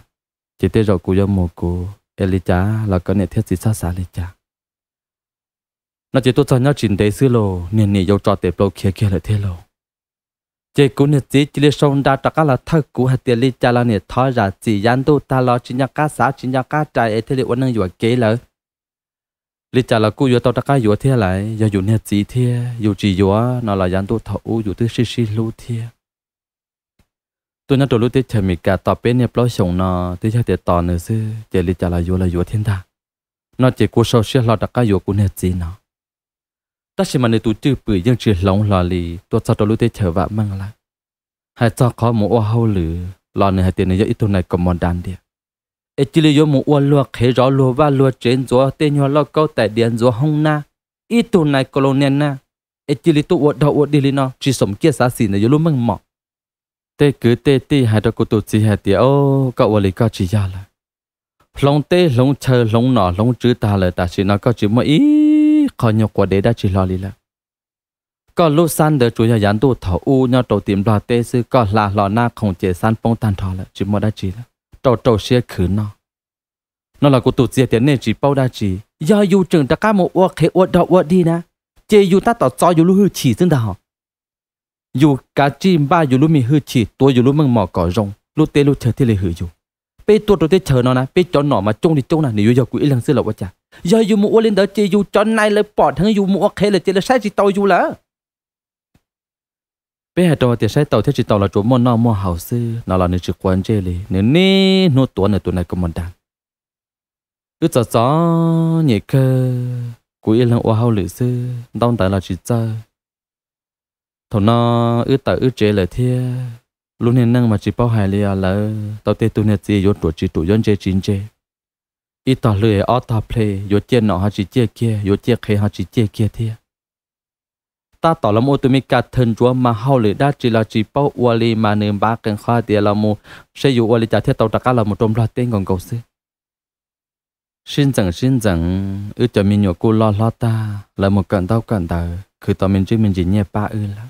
chỉ thế rồi cô dân mồ cô Elisa là cái nhẹ thế chỉ xa xa Elisa nó chỉ tua gió nhau chỉnh đầy xưa lô nền nỉ dầu trò tẹp lô kia lại thế lô chỉ cô nhẹ chỉ lấy sông đa tất cả là thắc cô hạt tê Elisa là nhẹ tháo ra chỉ dán tu ta lo chỉ nhặt cá sấu chỉ nhặt cá trái thế liệu anh đang dọa kế lỡ lý trả là cô vừa tao đã cái vừa thế lại giờ vừa nét gì thế vừa chỉ vừa nó là dán tôi thấu vừa tôi xí lú thế tôi nói tôi lú thế trời mình cả tọp bên nẹp lối sống nó thế cho tiệt tòn nữa chứ trời lý trả là vừa thiên ta nó chỉ cố sau sẽ lo đặt cái vô của nét gì nào. Ta xem mà nè tụi chữ bự dân chỉ lòng là lì tôi sao tôi lúc thế chờ vạ mang lại. Hai cho khó một ô hâu lử lò này hai tiền này do ít tuần này còn mòn đàn đi. Ở chỉ lì do một ô lúa khé rõ lúa và lúa trên gió tên hoa lo câu tại điện gió hông na ít tuần này còn lông nén na. Ở chỉ lì tụi ô đau ô đi lì nó chỉ sống kia xá xỉ này do lúc măng mỏ. Tê cứ tê tê hai đứa cô tụi chị hai tiền ô cậu ô lì cậu chỉ ra là. Lòng tê lòng chờ lòng nọ lòng chữ ta là ta chỉ nó có chữ mỗi khó nhọc quá để đã chỉ lo lì là có lúc san để chủ nhà dán đồ thảo u nhau trầu tìm lo tê sư có là lo na không chế san phong tan thọ là chỉ mỗi đã chỉ là trầu trầu xe khử nó là cô tụt diệt tiền nên chỉ bao đã chỉ do dù trường đã cá một uất khé uất đau uất đi na chế dù ta tỏ cho dù lúc hư chỉ xứng đào dù cá chim ba dù lúc mình hư chỉ tôi dù lúc măng mỏ cỏ rồng lúc tê lúc chờ thì lì hư dù bây tôi đầu tiên chờ nó nè, bây cho nó mà trông thì trông nè, nếu giờ quỹ lần xưa là quá chả, giờ dù mua lên đó chơi dù cho này là bỏ thằng dù mua khé là chơi là sai chỉ tàu dù là, bây hạt trò thì sai tàu thế chỉ tàu là chỗ mòn nọ mòn hậu xưa, nó là nơi chỉ quan chơi lì, nếu ní nô tuấn này tuần này có mòn đàn, cứ gió gió nhẹ cơ, quỹ lần qua hậu lữ xưa, đông tại là chỉ chơi, thầu nó ướt tàu ướt chơi là thế. Lúc này năng mà chỉ bao hài lìa là tao tê tu nét gì yốt tuổi chỉ tuổi dân chơi chín chơi, ít tao lười ở tao play yốt chơi nọ hay chỉ chơi kia yốt chơi kia hay chỉ chơi kia thế. Ta tỏ là một tụi mình cả thân chúa mà hao lười đã chỉ là chỉ bao uali mà nếm ba cành khoa thì là một sẽ dùng uali trả thiết tao đặt cả là một trong loạt tên còn cầu xí. Xin rằng ước cho mình nhiều cô lo ta là một cận tao cứ tao mình chứ mình chỉ nhẹ ba ư lắm.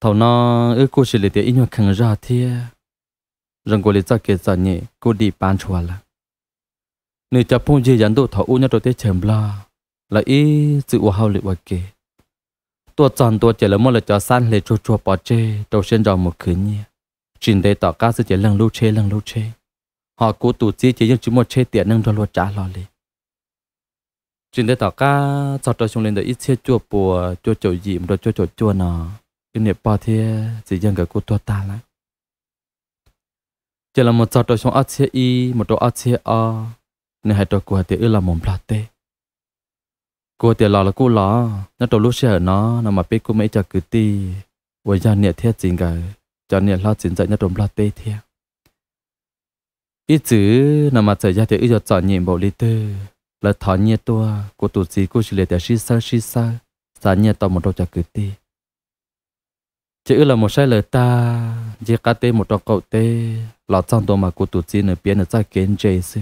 Thầu nó ước cô chỉ lấy tiền ít nhau khăng ra thế, rằng cô lấy ra kia ra nhẹ, cô đi bán chùa là. Nếu cha phong gì dán đồ thầu u nhau đầu tiên chém la, là ý sự u hao lệ vật kề. Tua tròn tua chỉ là một là cho san lệ chua chua bỏ chê, đầu xuyên vào một khứ nhẹ. Trình đây tỏ cá sự chỉ lăng lú chê. Họ cố tụ chi chỉ những chú một chê tiền năng cho lúa trả lo lệ. Trình đây tỏ cá sau đó xuống lên đợi ít xe chua bùa, chua chậu dìm rồi chua chua nọ. Cái niệm ba thì chỉ riêng cái cô tua ta là chỉ là một trò chơi trong ác y một trò ác o nên hai trò của thì là một plate của thì là cô lò nó trò lúc xe nó mà biết cô mấy trò cứ ti với gia niệm thế chính cái gia niệm lo chính dạy nó trộm plate thế ít chữ nằm mà xảy ra thì ít giờ chọn nhiệm bộ lý tư là thọ nhiệt tua của tụt gì cô chỉ là để xí sao sáng nhiệt tao một trò chơi cứ ti chữ là một sai lời ta chỉ cá tê một trò cậu tê lọt sang tôi mà cô tụt gì nửa biến nửa trái kiến chơi xứ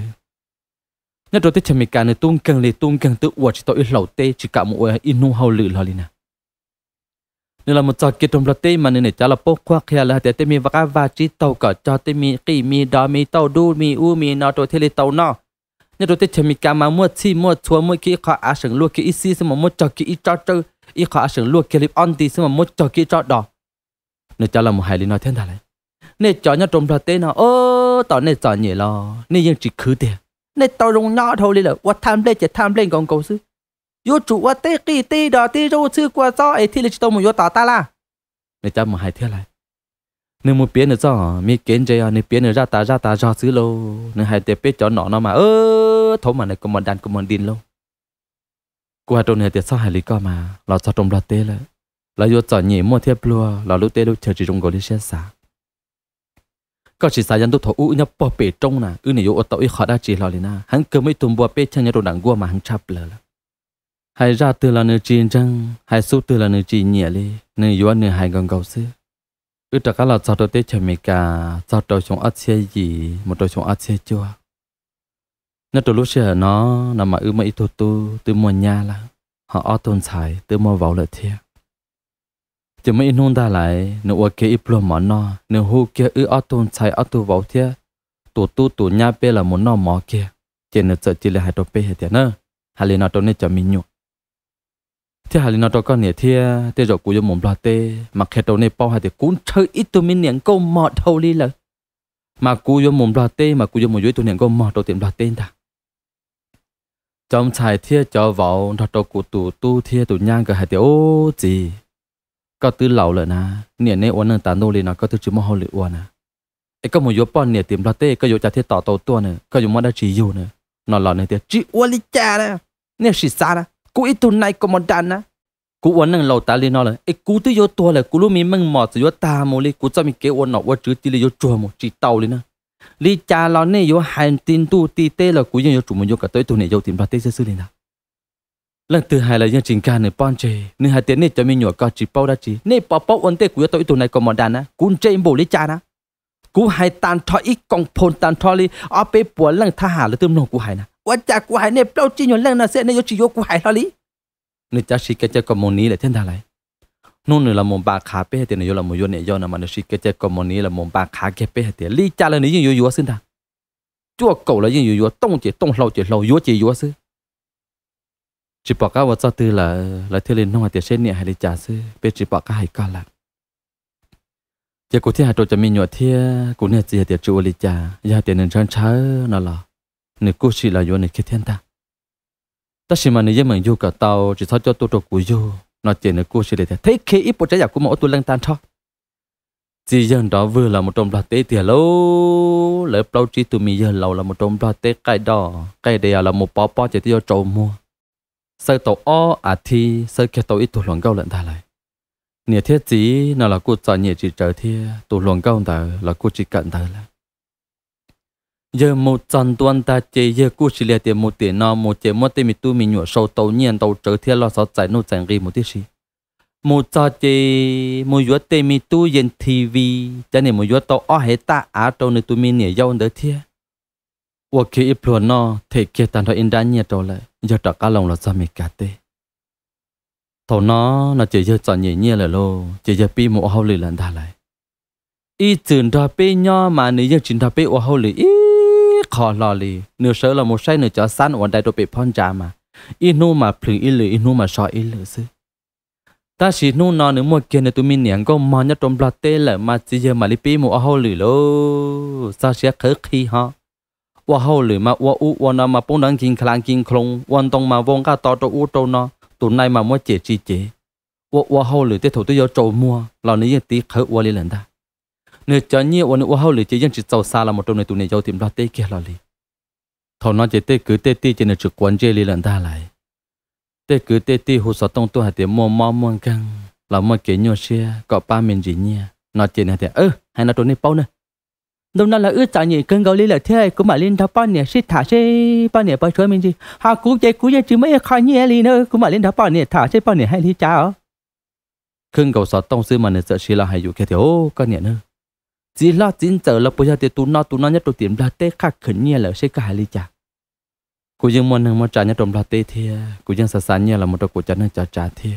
nhất rồi tết chầm mì cả nửa tung cần tự uất chỉ tôi lẩu tê chỉ cả một uất inu hầu lử là lina nên là một trò kia trong lọt tê mà nên để trả là bốc khoác kia là để tê mì và chỉ tàu cả cho tê mì kĩ mì đò mì tàu đu mì u mì nọ rồi thế là tàu nọ nhất rồi tết chầm mì cả mà mua kia khó á sừng lúa kia ít xí xem mà mua trò kia ít trò chơi ít khó á sừng lúa kia lip on tí xem mà mua trò kia trò đỏ nên cho là một hài lý nói thế nào đấy nên cho nhau trộm thật tế nó ô tao nên cho nhẹ lo nên dân chỉ khứ tiền nên tao rung nhỏ thôi đi là qua tham lên chỉ tham lên còn cầu sư vô chủ qua tê kỳ tê đó tê rô sư qua do ấy thì là chỉ tao muốn vô tao ta là nên cho một hài thế này nên một biến nữa do mi kiến chơi nên biến nữa ra ta do xứ lâu nên hài tê biết cho nó mà ơ thấu mà này còn mòn đàn còn mòn đìn lâu qua trộm này thì sao hài lý coi mà lo sao trộm thật tế lại là vô trò nhỉ mua thiệp lúa là lúc tê lúc chờ chỉ trong gối đi xe xả có chỉ xả dân tụ thổ u nhấp bò bể trong nè ư này vô tàu ít khó đã chỉ lo liền na hắn cứ mấy tụm bò bể chân nhớ đồ đảng gua mà hắn chắp lờ hay ra từ là nơi chi trăng hay số từ là nơi chi nhẹ đi nơi vô nơi hay gần cầu xứ ư tất cả là trò đầu tê chờ mì cả trò đầu trong ắt xe gì một đầu trong ắt xe chua nhớ đồ lúc xe nó nằm mà ư mấy tụ từ mua nhà là họ ở thôn xài từ mua vào lợi thiệp chỉ mấy nông ta lại nửa ô kia ít plum mỏ nọ nửa hú kia ứ ở tuần xài ở tu vào thế tu nhà bé là muốn nọ mỏ kia chỉ nửa giờ chỉ là hai đôi bé hết tiền nữa hai lần nào tôi nên cho mình nhục thế hai lần nào tôi có nhẹ thế thế rồi cú cho mồm lo tê mà khi tôi nên bao hai thì cún chơi ít tôi mình nhảy câu mỏ thâu đi là mà cú cho mồm lo tê mà cú cho mồm dưới tôi nhảy câu mỏ tôi tiệm lo tê ta trong xài thế cho vào thật tôi cú tu thế tu nhang cái hai thì ô gì có từ lâu rồi nè, nè này uốn nâng tán đô lên nó có từ chữ màu lửa uốn nè, cái có một yếu bòn nè tìm ra tê, có yếu chả thiết tỏ tàu tua nè, có yếu món đã chỉ yếu nè, nó lò nơi tiệt chị uali cha đấy, nếu chị xa đó, cú ít tuần này có một đàn á, cú uốn nâng lầu ta lên nó rồi, cú tới vô tua là cú lúc mình măng mò tới vô ta mồ lên, cú cho mình kéo uốn nọ uốn chữ ti lên vô chùa một chỉ tàu lên á, li cha lò nơi vô hành tin tu ti tê là cú vô chủ một vô cả tới tu này vô tìm ra tê sơ sơ lên á, lần thứ hai là nhân trình ca này pon chê, nên hai tiếng này cho mình nhổ co chỉ bao đã chỉ, nên bỏ bao uốn tê cú vô tới tu này có một đàn á, cú chơi bổ li cha đó. Cú hay tan thoại ít còn phồn tan thoại đi, ở bên bờ lăng tha hà là tôm nong cú hay nè, quan trọng cú hay nè, đâu chỉ nhồi lăng nó sẽ nè, chỉ vô cú hay thôi lý. Nên chắc chỉ cái chơi còn môn ní là thiên đàng này, nôn nữa là môn ba khá bé thì nè, vô là môn vô nè vô nè mà nó chỉ cái chơi còn môn ní là môn ba khá ghép bé thì lý cha là ní như vô xin ta, chúa cầu là như vô tông chỉ lâu vô chỉ vô xứ, chỉ bảo các vợ sao tư là thiên liên nông hà tiệt sen nè hay lý cha xứ, bên chỉ bảo các hay con là. Giờ cô thấy hai trò chơi mình nhỏ thì cô nên chơi tiệt chùa lịch già, giờ tiệt nên chán chán nó là, nên cô chỉ là vô nên kết thiên ta. Tất nhiên mà nếu mình vô cả tàu chỉ sao cho tôi trục cúi vô, nó tiệt nên cô chỉ để thấy khi ít bộ trái giả của mỗi tôi lăn tan cho. Chỉ dân đó vừa là một trong loạt tế tiệt lâu, lấy bao chỉ tụi mình giờ lâu là một trong loạt tế cài đỏ, cài đèo là một bó chỉ tiêu trầu mua. Sơ tàu o à thì sơ kia tàu ít tụi loạn gâu lận ta lại. Nghĩa thiết chí nó là cô cho nhẹ chỉ trở thiết tù luồng công ta là cô chỉ cận ta là giờ một trăm tuần ta chế giờ cô chỉ là tiền một tiền nọ một chế một tiền mình tu mình nhổ sâu tàu nhiên tàu trở thiết lo sáu giải nô giải gì một tiết gì một cho chế một vua tiền mình tu dân TV cho nên một vua tàu ở hết ta ở tàu nơi tu mình nhẹ dâu đỡ thiết hoặc khi ít luồng nọ thể kia tàn thôi in ra nhẹ tàu lại giờ trở cá lồng là sao mình cả tê thầu nó chỉ cho chọn nhẹ nhẹ là lô chỉ cho pi một hậu lì lần ta lại ít chừng ra pi nho mà nếu như chừng ra pi một hậu lì ít khó lò lì nửa sợ là một say nửa cho san ở đây đồ bị phong trà mà ít nu mà phừng ít lì ít nu mà soi ít lì xứ ta chỉ nu nó nửa một kia nửa tụi mình nhảy có mòn nhất trong bát tê là mà chỉ giờ mà đi pi một hậu lì lô sao sẽ khử khí ha một hậu lì mà một u một nằm mà bông đằng kinh khlang kinh khong quan tông mà vong cả to u to nó tụi này mà mua chế chi chế, uo hao lười tiếp thủ tôi vô trầu mua, là nếu như tí khởi uo lên lần ta, nếu cho nhiều uo hao lười chỉ dân chỉ giàu xa là một trong này tụi này giàu tìm ra tê kia là lì, thầu nó chế tê cứ tê ti trên này trực quan chế lì lần ta lại, tê cứ tê ti hồ sơ tông tôi hạt tiền mua mua căng, là mua kế nhiều xe, có ba mình gì nhia, nó chế này thì hay nó tụi này bao nè, đông đó là trả nhị cân gạo lì là thế, cũng mà lên tháp ban nè, xịt thả xe ban nè, bao chơi mình gì, ha cú chơi chứ mấy khai nhẹ lì nữa, cũng mà lên tháp ban nè, thả xe ban nè hay lì cha ó, cân gạo sọt tông xứ mà nè sợ xí là hay dụ kia thì con nè nữa, chỉ lo chính giờ là bây giờ thì tụi nó nhất đầu tiên là tê khắc khẩn nhẹ là xí cả hay lì cha, cú dân muốn hàng mà trả nhất trong là tê thì, cú dân sản nhẹ là một trong cú trả nên trả thì,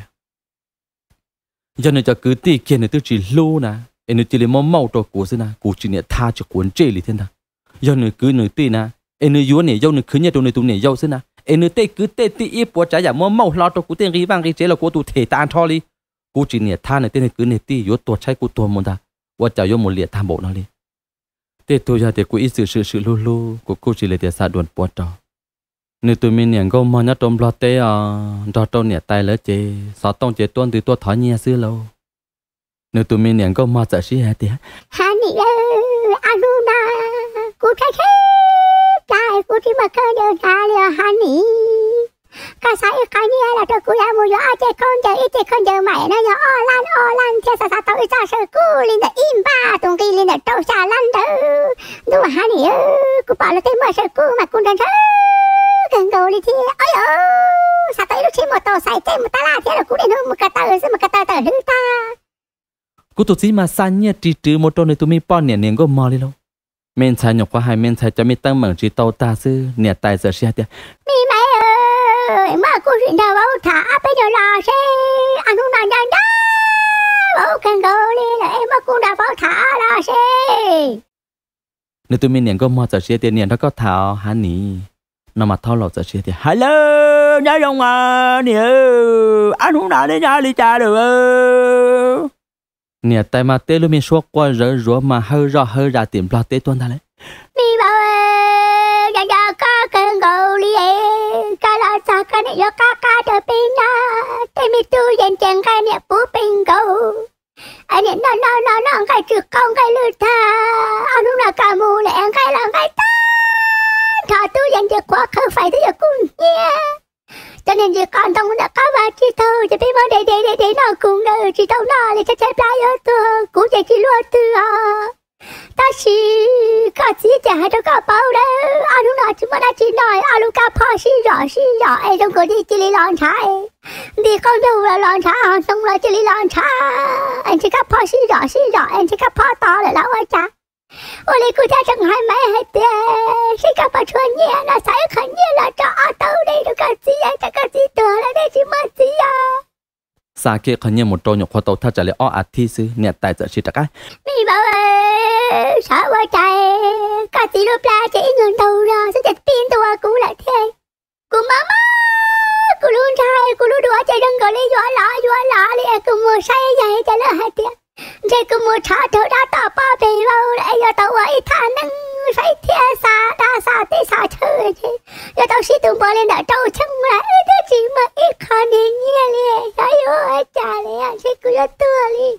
giờ này cho cứ tì kia này tôi chỉ lô nè. Em nói chỉ là mẫu trò cũ xí na, cũ chỉ là tha cho cuốn chơi lì thế na. Do người cứ người tì na, em nói vua này do người cứ nhà trong người tụi này do xí na. Em nói tê cứ tê tì ít bỏ trái giả mẫu lo trò cũ tiền gì vàng gì chế là cũ tụi thể tan thôi đi. Cũ chỉ là tha này tên này cứ này tì vua tuột trái cũ tuột mồm ta, vua chào vua một liệt tham bộ nó đi. Tê tôi ra thì cũ ít sự lulu, cũ chỉ là để xa đồn bỏ trò. Nếu tụi mình nhảy câu mà nhát trong lo tê trò trong nhà tay lỡ chế, sao tông chế tuôn từ tuột thói nhẹ xưa lâu. Nếu tụi mình nhảy có mò sợ xí hả thì hả nị aluna cú thấy thế tại cú thì mà cơ giờ ta là hả nị cái sai cái này là tôi cú ra mua gió chơi con giờ mày nó gió o lan chơi sao tao ít sao cú lên để im ba tung kia lên để trâu xa lan đó đúng hả nị cú bảo là tôi mới sợ cú mà cú đang sợ gần gù đi thì ơi sao tôi lúc khi một tàu sai chơi một ta la thế là cú đến hơn một cái tàu rồi một cái tàu thứ ta cú tụt xí mà san nhẹ chỉ trừ một trâu này tụi mi pon nhẹ nhàng có mò đi lâu. Men sai nhọc quá hai men sai cho mi tăng mảng chỉ tàu ta xứ nhẹ tài giờ xe tiệt. Mi mày ơi, mà cú chuyện đâu bảo thả bây giờ là xe anh không làm gì đó. Bảo cần gấu đi là em mà cú đã bảo thả là xe. Nếu tụi mi nhẹ có mò giờ xe tiệt nhẹ nó có thả hán nhỉ. Nó mà thao lọt giờ xe tiệt. Hello, nhá dòng à nhỉ, anh không đã đến nhà đi cha được. Nè tại mà tê luôn mình suốt qua rỡ rủa mà hơi ra tiệm lo tê tuân ta đấy. Đi bảo ơi, giờ có cần gầu đi em, cái là sao cái này do cá trời pin đó, tê mi tu dành chàng cái này bú pin gầu, anh này nó cái trừ công cái lừa tha, anh lúc nào cả mù này anh cái làm cái ta, thọ tu dành chàng quá khứ vậy thì được cùng nha. Cho nên việc con tông đã có và chị thâu thì bây giờ để nó cùng đời chị thâu nó để cho chép lại ở tôi cũng để chị luôn từ ta chỉ có chỉ trả cho cả bao đấy anh nói chúng ta chỉ nói anh lúc cả pha xí rõ ai trong cái đi chỉ lấy lon trà đi con đâu là lon trà trong là chỉ lấy lon trà anh chỉ cả pha xí rõ anh chỉ cả pha to là lão ấy cha. Ôi lấy cô ta chẳng hai mấy hai tiền khi các bạn chuẩn nhẹ là sai khẩn nhẹ là cho ở đâu đây được cái gì ấy cho cái gì tưởng là đây chỉ mất gì à sa kia khẩn nhẹ một trâu nhục hoa tàu thắt chặt lấy o ạt thi sư nhẹ tài trợ chi trả cái mi bảo ơi sợ quá trời cái gì lúc ra chỉ ngừng đầu rồi sẽ chặt pin tôi à cũng lại thế cũng mama cũng luôn trai cũng luôn đuổi chạy đừng gọi lấy gió lọ lấy cũng mua say vậy chạy là hai tiền thế cứ mua cháo thấu đã tao ba bề lâu lại giờ tao ấy thà nâng phải thiên xa đa xa tê xa chơi chứ giờ tao xí tụng bò lên đã trâu chăng lại thế chỉ mà ít khó nên nghe liền trời ơi trả liền thế cứ giờ tựa liền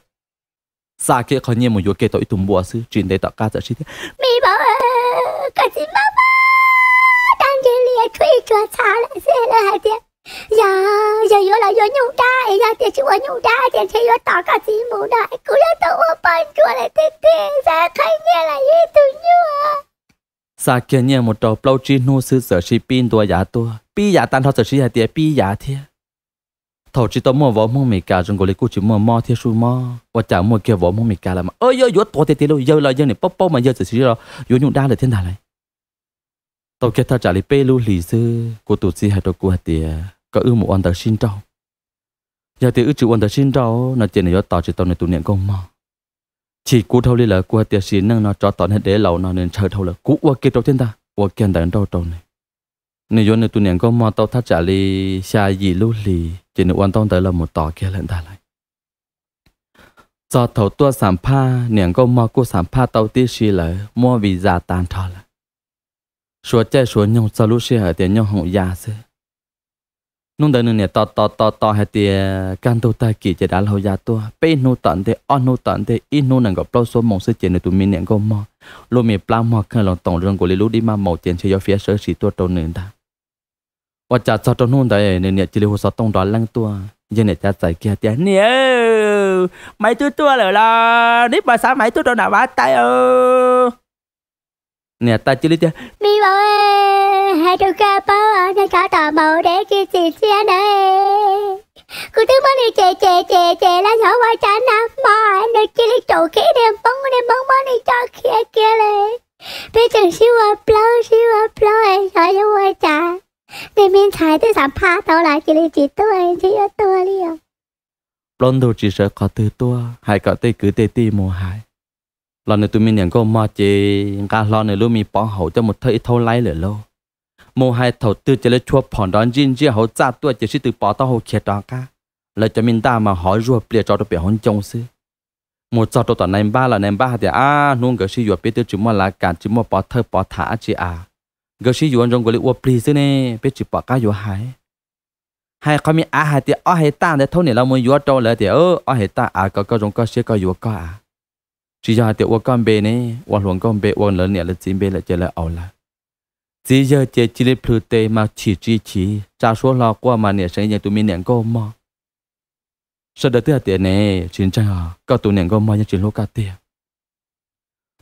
xa kia khó nhiên một vô kê tao ít tụng bò xứ chuyện đấy tao ca sợ xí thế mi bảo cái gì mà đang chơi liền chơi chuột xa lại thế là hai tiếng giờ vô là vô nhung đai giờ thì chúa nhung đai thì thấy vô tỏ cả gì mù đai cứ là tao ở bên chúa lại thế giờ khai nghe là gì tụi nhua sa kia nghe một trò plau chi nô sư sở chi pin tua giả tua pi giả tan thọ sở chi hạt tiệp pi giả thiệt thầu chỉ tao mua vỏ mua mì cà trong gối lấy cú chỉ mua mò thiệt su mò và chả mua kia vỏ mua mì cà làm ơi giờ vô tỏ tiệp luôn giờ là giờ này pop mà giờ sở chi rồi vô nhung đai lại thiên đà này tao kia thao trả lấy pe luôn lì sư cô tụt si hạt đồ cô hạt tiệp có ư một anh ta xin trâu, giờ thì ư chịu anh ta xin trâu, nó chỉ là do tao chỉ tao này tụi niệm công mà, chỉ cú thâu đi là cú tiệt xin năng nó cho tao hết để lẩu nó nên chờ thâu là cú qua kia trâu thiên ta, qua kia đàn trâu trâu này, nên do này tụi niệm công mà tao thắt trả li xa gì lú lì, chỉ là anh tao tới là một tò kia lên ta lại, do thâu tua sắm pha niệm công mà cú sắm pha tao tiệt xin là mua vì già tan thọ là, số trái số nhung sao lú xe ở tiền nhung hậu già xí. Nông đời này to hay thì can đầu ta kỹ chế đã lâu dài tua, bên nô tận thì on nô tận thì in nô nằng gặp bao số mong sự chế này tụi mình nhận có mò, luôn miệt plam mò khi lòng tổng rừng của lý lú đi mà màu tiền chơi do phía sở sĩ tua trâu nền ta. Và chặt sao trong nông đời này nhận chỉ lưu sao tông đó lăng tua, giờ này chặt giải kia thì nhiều, mấy thứ tua là nếp mà sáng mấy thứ đó nào bắt tay ơ, nè ta chỉ lý thế. Đi vào. Hai đứa cá bao nên cả tàu màu để kia xịt xe này. Cô thứ mới đi chè lá nhỏ qua trái nam mà em được kia lấy trụ khí đem bóng đi cho kia này. Bây giờ siêu upload em sợ giống qua trái. Nên mình thấy tới sắm pha tàu lại kia lấy chỉ tôi em chỉ ở tôi liền. Lần đầu chỉ sợ có từ tôi hay có tê cứ tê ti mùa hải. Lần này tụi mình nhận có mà chỉ cả lần này luôn mình bỏ hậu cho một thời thâu lấy lại lâu. Mô hai thầu tư chỉ lấy chua phỏng đoán riêng riêng hậu ra tuổi chỉ sĩ từ bỏ tao hậu khía đó cả. Lời cho mình ta mà hỏi ruột bìa cho tôi bẻ hôn chồng sư. Một giờ tôi toàn nèm ba thì nôn gỡ sĩ ruột bìa tư chứ mà là cản chứ mà bỏ thơ bỏ thả chứ à. Gỡ sĩ ruột rộng của lý uộp bì sư nè, biết chứ bỏ cá ruột hái. Hai khó mình hãy thì hãy ta để thấu này là muốn ruột trâu lời thì hãy ta có rộng có sĩ có ruột có à. Chỉ do hãy thì uộp con bê nè, uộp luận con bê uộp lớn nè là chín bê là chơi là ẩu là. Chỉ giờ chỉ lấy phù tê mà chỉ trả số lo qua mà nè sẽ nhận tụi mình nhận có mò. Sau đó thứ hai tiền này chiến tranh à, các tụi nhận có mò những chuyện lô cá tiền.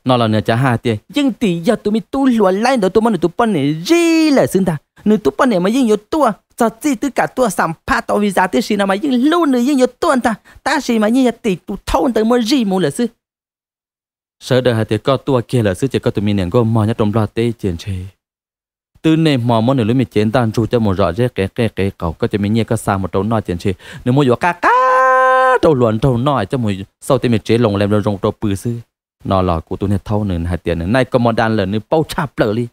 Nó là nè trả hai tiền, nhưng tỷ giờ tụi mình tu luyện lại đó tụi mình tụi con này ri lại xứng ta, nửa tụi con này mà dính vô tua, sao chỉ tất cả tua sắm pha tao vì giá tiền xí nào mà dính luôn nửa dính vô tua ta xí mà dính tỷ tụi thâu tới mà ri muốn là xứ. Sau đó hai tiền có tua kia là xứ chỉ có tụi mình nhận có mò nhất trong lo tê chiến tranh. Từ nay mà món này luôn mình chế tan cho một rõ rệt cái cậu có cho mình nghe có sang một trâu nọ chuyện gì nếu muốn vô cá trâu luồn trâu nọ cho mình sau thì mình chế lồng lem rồng trâu bự xứ nọ lò của tôi này thâu nền hạt tiền này có món đan lợn này bao chạp lợn đi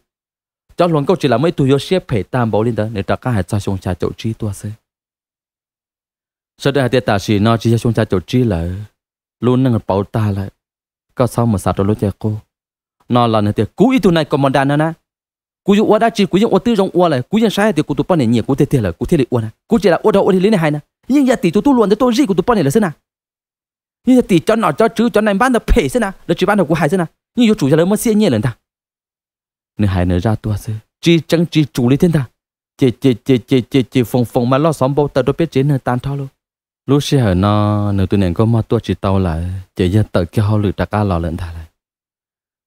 cho luồn câu chỉ là mấy tụi vô xếp phải tam bảo lên đó để trả cá hạt sao xuống trà chậu chi tua xứ sau đây hạt tiền ta chỉ nọ chỉ xuống trà chậu chi là luôn nâng bảo ta lại có sau một sạt trâu lúa chè cô nọ là hạt tiền cú ít tụi này có món đan nữa nè cú dùng uất đã chỉ cú dùng uất tư dùng uất lại cú dùng sai thì cú tụp bắn này nhiều cú thiệt là cú thiệt là uất nè cú chỉ là uất đâu uất thì lấy này hay nè nhưng giờ tỷ tụi tôi luôn để tôi gì cú tụp bắn này là thế nè nhưng giờ tỷ cho nọ cho chứ cho này bán được phê thế nè được chỉ bán được cú hay thế nè nhưng giờ chủ nhà lớn mất xiên nhẹ lần ta nè hay nè ra tua chứ chỉ chẳng chỉ chủ lấy thế ta chị phồng mà lo sống bố tao đâu biết chế nơi tan thao luôn lúc xe hở nó nếu tụi nàng có mà tua chị tao là chị dân tự kia hao lử đặc ca lò lợn thà lại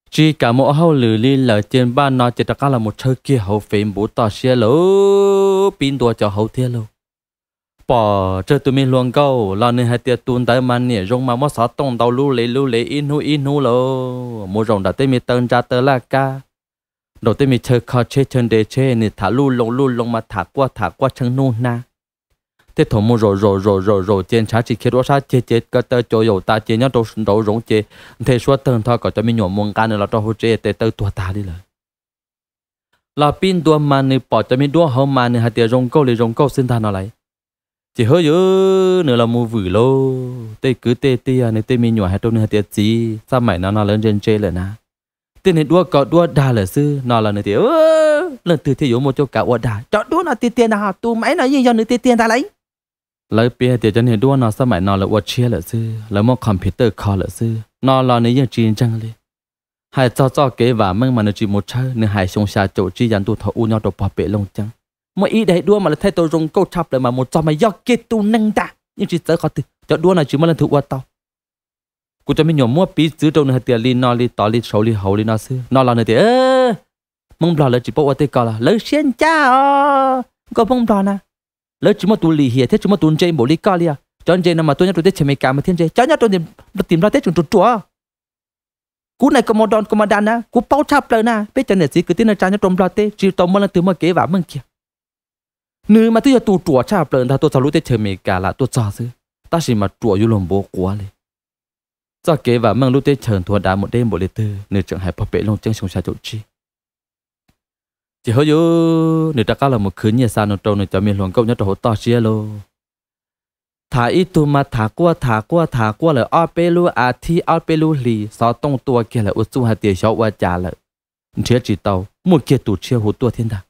chỉ cả mỗi hao lử li lợ trên ba nó chị đặc ca là một chơi kia hậu phim bố tao xe lố pin tua cho hậu thiên luôn bỏ chơi tụi mình luôn câu là nên hai tiệt tuôn tới mà nè rong mà mất sáu tông tàu lưu lê in hu lô một rồng đã tới mi tân ra tới là ca đầu tiên mình chơi khó chơi chân đề chơi nè thả lưu lông mà thả qua chân nôn na thế thổ mồ rồi trên sáng chỉ khi đó sáng chơi cái tơ chơi dầu ta chơi nhá đầu rong chơi thế suốt tuần thôi có cho mình nhổ mông cá nữa là cho hỗ trợ để tơ tua ta đi rồi là pin tua mà nè bỏ cho mình đua hôm mà nè hai tiệt rong câu xin tha nó lại chỉ hơi dữ nữa là mua vử lô tê cứ tê này tê mình nhổ hai trong này tiệt gì sao mày nó lên trên chơi rồi na tên này đua cọ đua đà là sư nó là nơi thế lần thứ thế yếu một chỗ cả ua đà cho đua nó tiền nào tu máy nói gì do nơi tiền ta lấy bia thì cho nên đua nó sao mày nó là ua chia là sư là một computer call là sư nó là nơi dân truyền chăng đi hai cho kế và măng mà nó chỉ một chơi nên hai sông xa chỗ chi dàn tu thọ u nhau đồ bỏ bể lông chăng mà ý đấy đua mà là thay tôi dùng câu chập lại mà một cho mày do kia tu nâng ta nhưng chỉ sợ khó từ cho đua này chỉ mới là thụ ua tao cô cho mình nhổ mua pí dưới trong này tiền li no li tỏ li xấu li hậu li no xứ no là này tiền mông đỏ là chỉ bao tay cò là lấy xiên cha có mông đỏ na lấy chỉ một tuần li hiền thế chỉ một tuần chơi bộ li cò li à cho chơi nằm mà tôi nhớ tôi tết chơi mấy cả mà thiên chơi cho nhớ tôi tìm ra tết chúng chuột chúa cú này có màu đòn có màu đan na cú bao chập rồi na biết chơi này gì cứ tin là cha nhớ trong ra tết chỉ tao mới là từ mà kế vả mông kia nửa mà tôi giờ tu chúa chập rồi ta tôi xào lú tết chơi mấy cả là tôi xào xứ ta chỉ mà chúa yêu lòng bố quá li do kế và mang lúc tết chờn thua đá một đêm một lê tư nửa trường hải bảo vệ long chân sông xa chỗ chỉ hơi yếu nửa đặc là một khứ nhà xa nông trâu nửa cho miền luồng câu nhất trâu to xia lô thả ít tu mà thả qua là opelu ati opelu lì sáu tông tua kia là uất su hạt tiền sáu qua trả lợi chia chỉ tàu một kia tụt chia hồ tua thiên đàng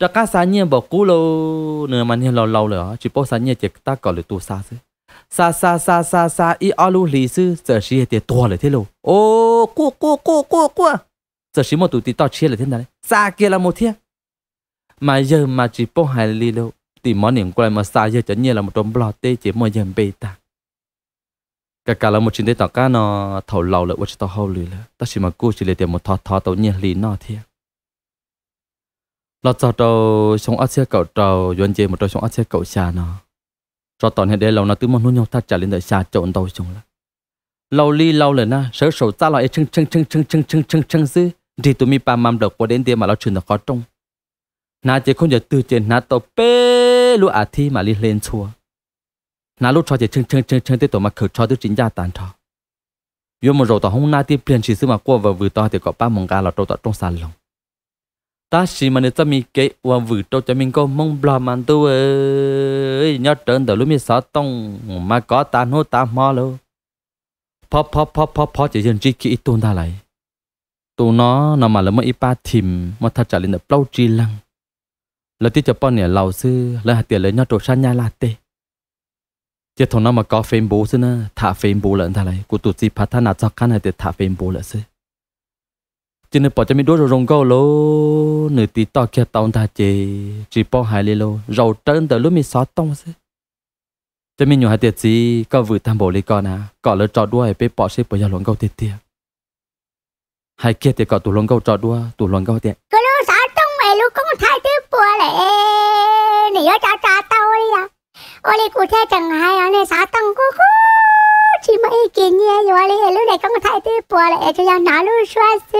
đặc xa nhiên bảo cú lô nửa mà nhiên lâu rồi chỉ bao xa nhiên chỉ ta gọi là tu xa xứ sa y alu lì sư giờ xí thì to lại thế lô ô cua giờ xí một tụi tí to chia lại thế này sa kia là một thiên mà giờ mà chỉ bông hai lì lô thì món niệm của lại mà sa giờ chẳng như là một trong bọt tê chỉ một dầm bê ta cả là một chuyện tê tao cá nó thầu lầu lại uất tao hầu lì lơ ta chỉ mà cua chỉ lấy tiền một thọ tao nhẹ lì nó thiên lọt tao trâu sống ăn xe cậu trâu dọn dẹp một trâu sống ăn xe cậu xa nó cho tòn hiện đây lâu nó tứ môn nuôi nhau ta trả lên đời xa trộn đầu chúng là lâu li lâu rồi na sớ sầu ta lại chưng dư thì tụi mi ba mâm độc qua đến tiền mà nó chuyển được khó trông na chỉ không giờ từ trên na tàu pê lũ ả thi mà li lên chùa na lúc cho chỉ chưng tới tổ mà khử cho tới chính gia tàn thọ vô một rồi tàu hông na tiếp liền chỉ xứ mà qua vào vừa to thì có ba mông gà là trâu tọt trong sàn lòng ta chỉ mà nên cho mình cái và vử trâu cho mình có mong bò màn tu ơi nhớ trơn từ lúc mình sáu tông mà có tan hô ta mò luôn phó chỉ dân chỉ kỹ tuôn ta lại tụi nó mà là mấy ipa thìm mà thật trả lên được lâu trì lăng là tí cho bọn nè lầu sư là hạt tiền lấy nhớ trâu san nhà latte chứ thằng nó mà có phim bố xưa nữa thả phim bố lợn ta lại của tụi gì phát thanh là do căn hạt tiền thả phim bố lợn xưa cho nên bỏ cho mình đốt rồi rong câu lô nửa tí to kia tao ta chỉ bỏ hai lê lô rầu trơn tới lúc mình xót tông xí cho mình nhiều hai tiệt gì có vừa tham bổ lê con à cọ lỡ trò đua hay bé bỏ xí bỏ vào luồng câu tiệt tiệt hai kia thì cọ tủ luồng câu trò đua tủ luồng câu tiệt cái lô xót tông mày lô không thay tiếp bùa lại nỉ ở trà tao đi à ô lê cụ theo chẳng hay à nè xót tông cô khú chỉ mấy kia nghe rồi lê lúc này không thay tiếp bùa lại cho nó luôn xoa xí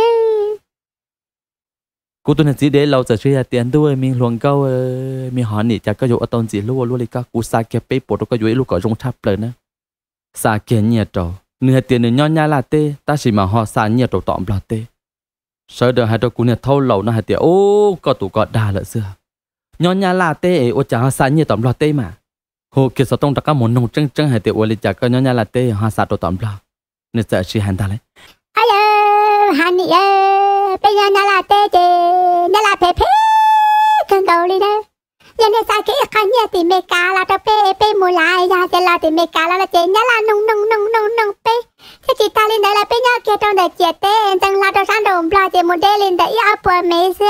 cú tuần này đấy lâu giờ chơi hạt tiền đuôi mình luồng câu mình hỏi nè chắc có dụ ở tuần gì luôn đi các cú sa kia bê bột đâu có dụ lúc có rung tháp lên nữa sa kia nhẹ trầu nửa tiền nửa nho nhã là tê ta chỉ mà họ sa nhẹ trầu tỏm là tê sợ được hai trầu cú này thâu lẩu nó hạt tiền ô có tủ có đà lợn xưa nho nhã là tê ô chả họ sa nhẹ tỏm là tê mà hồ kia sao tông đặt các món nông trăng hạt tiền ô lì chắc có nho nhã là tê họ sa trầu tỏm là nửa giờ chỉ hàng ta đấy hello hàng nè bây giờ nó là tê chê nó là phê phê cần cầu đi đó giờ này sao kỹ khăn nhà thì mẹ cá là tao phê phê mua lại ra giờ là thì mẹ cá là chê nó là nung phê thế chị ta lên đây là phê nhau kia trong đời chia tê rằng là tao sang đồng bò chê một đê lên đây ở bờ mấy xưa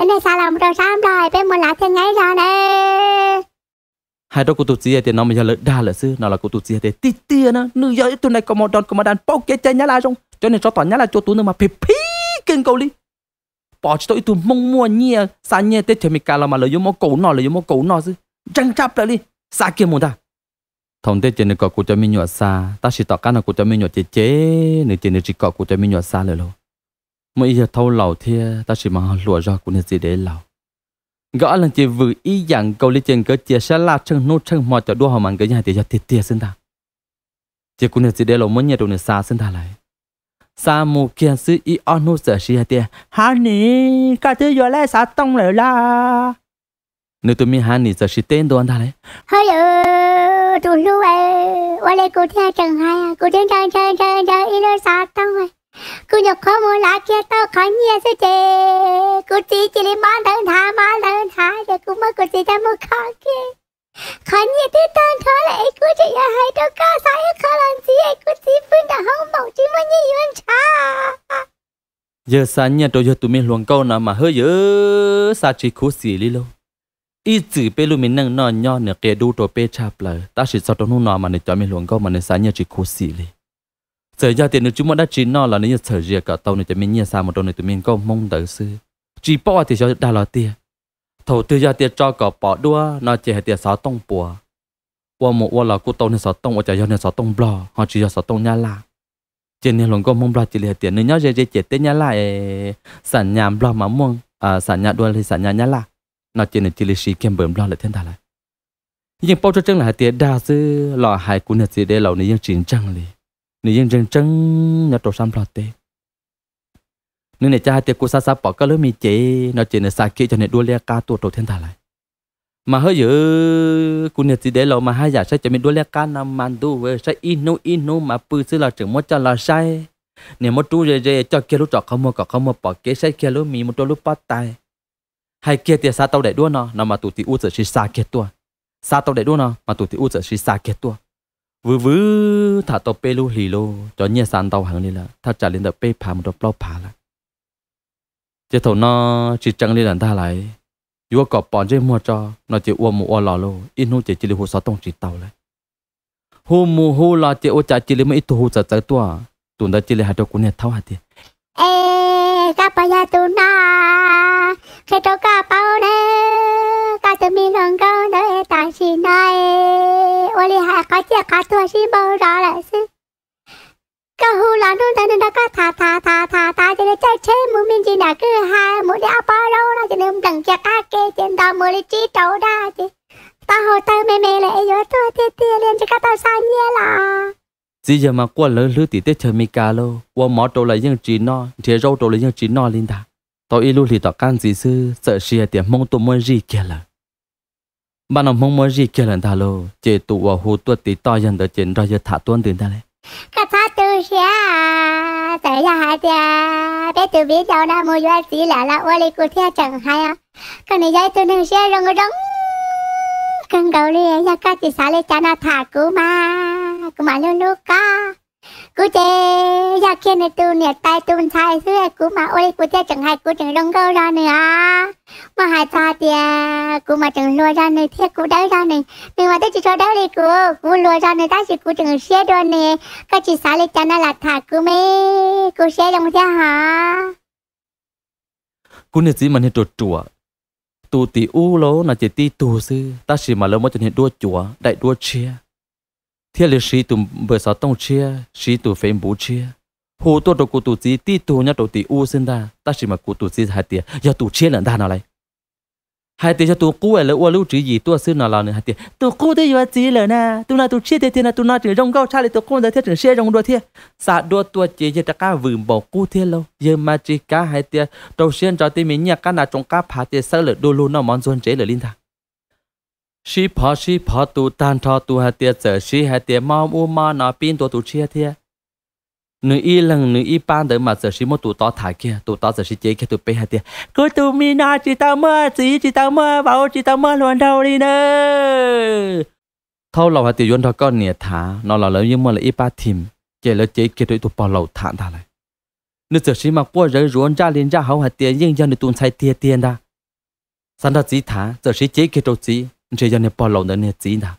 Đến đây xa lòng rồi, xa rồi, bên một lá thiên ngay rồi nè. Hai đứa cô tụt gì thì nó bây giờ lợi đa lợi sư, nó là cô tụt gì thì tí tía nó, nữ giới tụi này có một đòn, có một đàn bốc kế chê nhá lại xong. Cho nên cho tỏ nhá lại cho tụi nó mà phê phí kênh cầu đi. Bỏ cho tụi tụi mong mua nhẹ, xa nhẹ tết thì mình cả là mà lợi dụng mô cổ nó, lợi dụng mô cổ nó chứ. Răng chắp lại đi, xa kia mùa ta. Thông tết trên này có cụ cho mình nhỏ xa, ta chỉ tỏ cá là cụ cho mình nhỏ chế chế, nên trên này chỉ có cụ cho mình nhỏ xa lời lâu. Mỗi giờ thâu lầu thia ta chỉ mà lùa ra của nên gì để lầu gõ là chỉ vừa ý dạng câu lý trên cỡ chia sẻ là chân nốt chân mò cho đua họ màng cái nhà thì giờ thiệt tiệt xin ta chỉ của nên gì để lầu mới nhà đồ này xa xin ta lại xa một kia xứ ý on nốt giờ xí hạt tiệt hà nỉ cả thứ giờ lại xa tông lại la nếu tụi mình hà nỉ giờ xí tên đồ anh ta đấy hello tụi lũ ấy qua đây cô thia chẳng hay cô đến chẳng ý nó xa tông rồi cô nhập khó mua lá kia tao khó nhiều chứ chị cô chỉ đi bán đơn thả rồi cô mới cô chỉ ra mua khó kia khó nhiều thứ đơn thả lại cô chỉ ra hai đứa cá sai khó làm gì cô chỉ phun đã không bảo chứ mới như vậy cha giờ sáng nhà tôi giờ tụi mình luồng câu nào mà hơi dữ sao chỉ khú xì đi luôn ít chữ pe luôn mình nâng non nhon nửa kia đu trôi pe chạp lại ta chỉ sao tôi nung nọ mà để cho mình luồng câu mà để sáng nhà chỉ khú xì đi giờ ra tiền được chúng mình đã chín nó là nếu như thời gian cả tàu này tụi mình nhia xa một đôi này tụi mình có mong đợi sư chỉ bỏ thì cho đa lo tiền thầu từ giờ tiền cho cả bỏ đua nó chỉ hệ tiền sáu tông bùa qua một qua là cô tàu này sáu tông ở chợ giờ này sáu tông bò họ chỉ cho sáu tông nhà la trên này luôn có mong bò chỉ là tiền nên nhớ dễ dễ chết tết nhà lại sản nhà bò mà muông à sản nhà đua thì sản nhà nhà la nó trên này chỉ là xí kem bẩn bò lại thiên đà lại nhưng bao cho chân là tiền đa sư lò hải của nhà gì đây lầu này dân chín trăng đi nếu dân dân chân nhà trộn xăm lọt tê nếu này cha tiệc của xa xa bỏ các lối mì chế nó chỉ là xa kia cho nên đua le ca tuột trộn thiên thả lại mà hơi dữ của nhà gì để lâu mà hai giả sẽ cho mình đua le ca nằm màn tu với sẽ inu mà pư xứ là trưởng một cho là sai nếu một chú rề cho kia lúc trọ không mua bỏ kế sẽ kia lối mì một đôi lúc bắt tay hai kia tiệc xa tao để đua nó mà tụt thì u sợ xí xa kia tua xa tao để đua nó mà tụt thì u sợ xí xa kia tua vừa vừa thả tàu pelu hì lô cho nhẹ sàn tàu hàng đi là thả trả lên tàu pe phà một đợt phà là chế thầu nó chỉ trăng lên đàn ta lại vừa cọp bọn chơi mua cho nó chỉ uo mù uo lò lô in hú chế chỉ lấy hồ sáu tông chỉ tàu lại hú mù hú là chế uo trả chỉ lấy mấy ít hú trả tới tua tụi ta chỉ lấy hạt đậu cuốn này tháo hạt tiền ê cá ba ya tụi na cái trâu cá bao đấy cá tụi mình hưởng câu đấy tại gì này ôi đi hại có chia cả tuổi xí bơ rõ lại xí câu hù là luôn thế nên đã có thả cho nên chơi chế muốn mình chỉ đã cứ hai muốn đi áp bao lâu đó cho nên đừng chia cá kê trên đó mới đi trí trấu đa chứ tao hồi tao mê lại rồi tôi tia liền cho các tao xa nhé là chỉ giờ mà qua lớn lứa tí tết chơi mi cà lô qua mỏ trâu lại những trí no thì râu trâu lại những trí no lên ta tao yêu thì tao can gì sư sợ xìa tiền mong tôi muốn gì kia là bạn ông mong muốn gì kia lần thà lô chế tụ vào hồ tuột tí to dần tới trên rồi giờ thả tuôn từ ta đấy cả thả từ xia tới giờ hai giờ bé từ biết đâu đã mua vài xí là ô li cô thea chẳng hay à còn này giờ từ nương xia rồi người đóng cần cầu đi ra các chị xã lên cha nó thả cú mà luôn luôn ca cú chế ra kia này từ nẹt tay từ sai xưa cú mà ô li cô thea chẳng hay cú chẳng đóng câu ra nữa mà hai ta thì cô mà chẳng lôi ra này thế cô đỡ ra này nhưng mà tới chỉ cho đỡ đi cô lôi ra này ta chỉ cô chẳng xé đôi này các chị xã lên cho nó là thả cô mê cô xé đồng thế hả cô này gì mà này trộn chùa tu tí u lố là chỉ tí tu sư ta chỉ mà lớn mới cho nên đua chùa đại đua chia thế là sĩ tụm bờ sáu tông chia sĩ tụm phèn bú chia hồ tôi đồ cô tụt gì tí tu nhá đồ tí u sinh ra ta chỉ mà cô tụt gì hạt tiền giờ tụt chia lần ta nào này hai tiếng cho tụi cú ấy là uo lưu trí gì tụi xưa nào là nữa hai tiếng tụi cú thế giờ gì là na tụi nào tụi chia thế na tụi nào chỉ rong câu cha thì tụi cú thế chỉ chia rong đua thế sạt đua tụi chỉ giờ cá vườn bỏ cú thế lâu giờ mà chỉ cá hai tiếng đầu tiên cho tụi mình nhà cá nào trong cá phá thì sau lượt đua luôn nó món xuân chế là linh thang ship họ tụi tan cho tụi hai tiếng giờ ship hai tiếng mau u mau nó pin tụi chia thế nửa y ban tới mà giờ chỉ một tụ to thải kia tụ to giờ chỉ chế kia tụ pe hai tia cứ tụ mi na chỉ tao mơ chỉ tao mơ bảo chỉ tao mơ luôn đâu đi nữa thâu lầu hai tia yến thâu con nè thả nó là lấy những mơ là y ba thìm chế lấy chế kia tụi tụ bỏ lầu thản thả lại nửa giờ chỉ mà qua rơi ruộng ra liền ra hậu hai tia nhưng giờ nửa tụ sai tia tiền ra San da chỉ thả, giờ sẽ chế cái đồ chỉ, chỉ cho nên bỏ lỏng đó nên chỉ nào,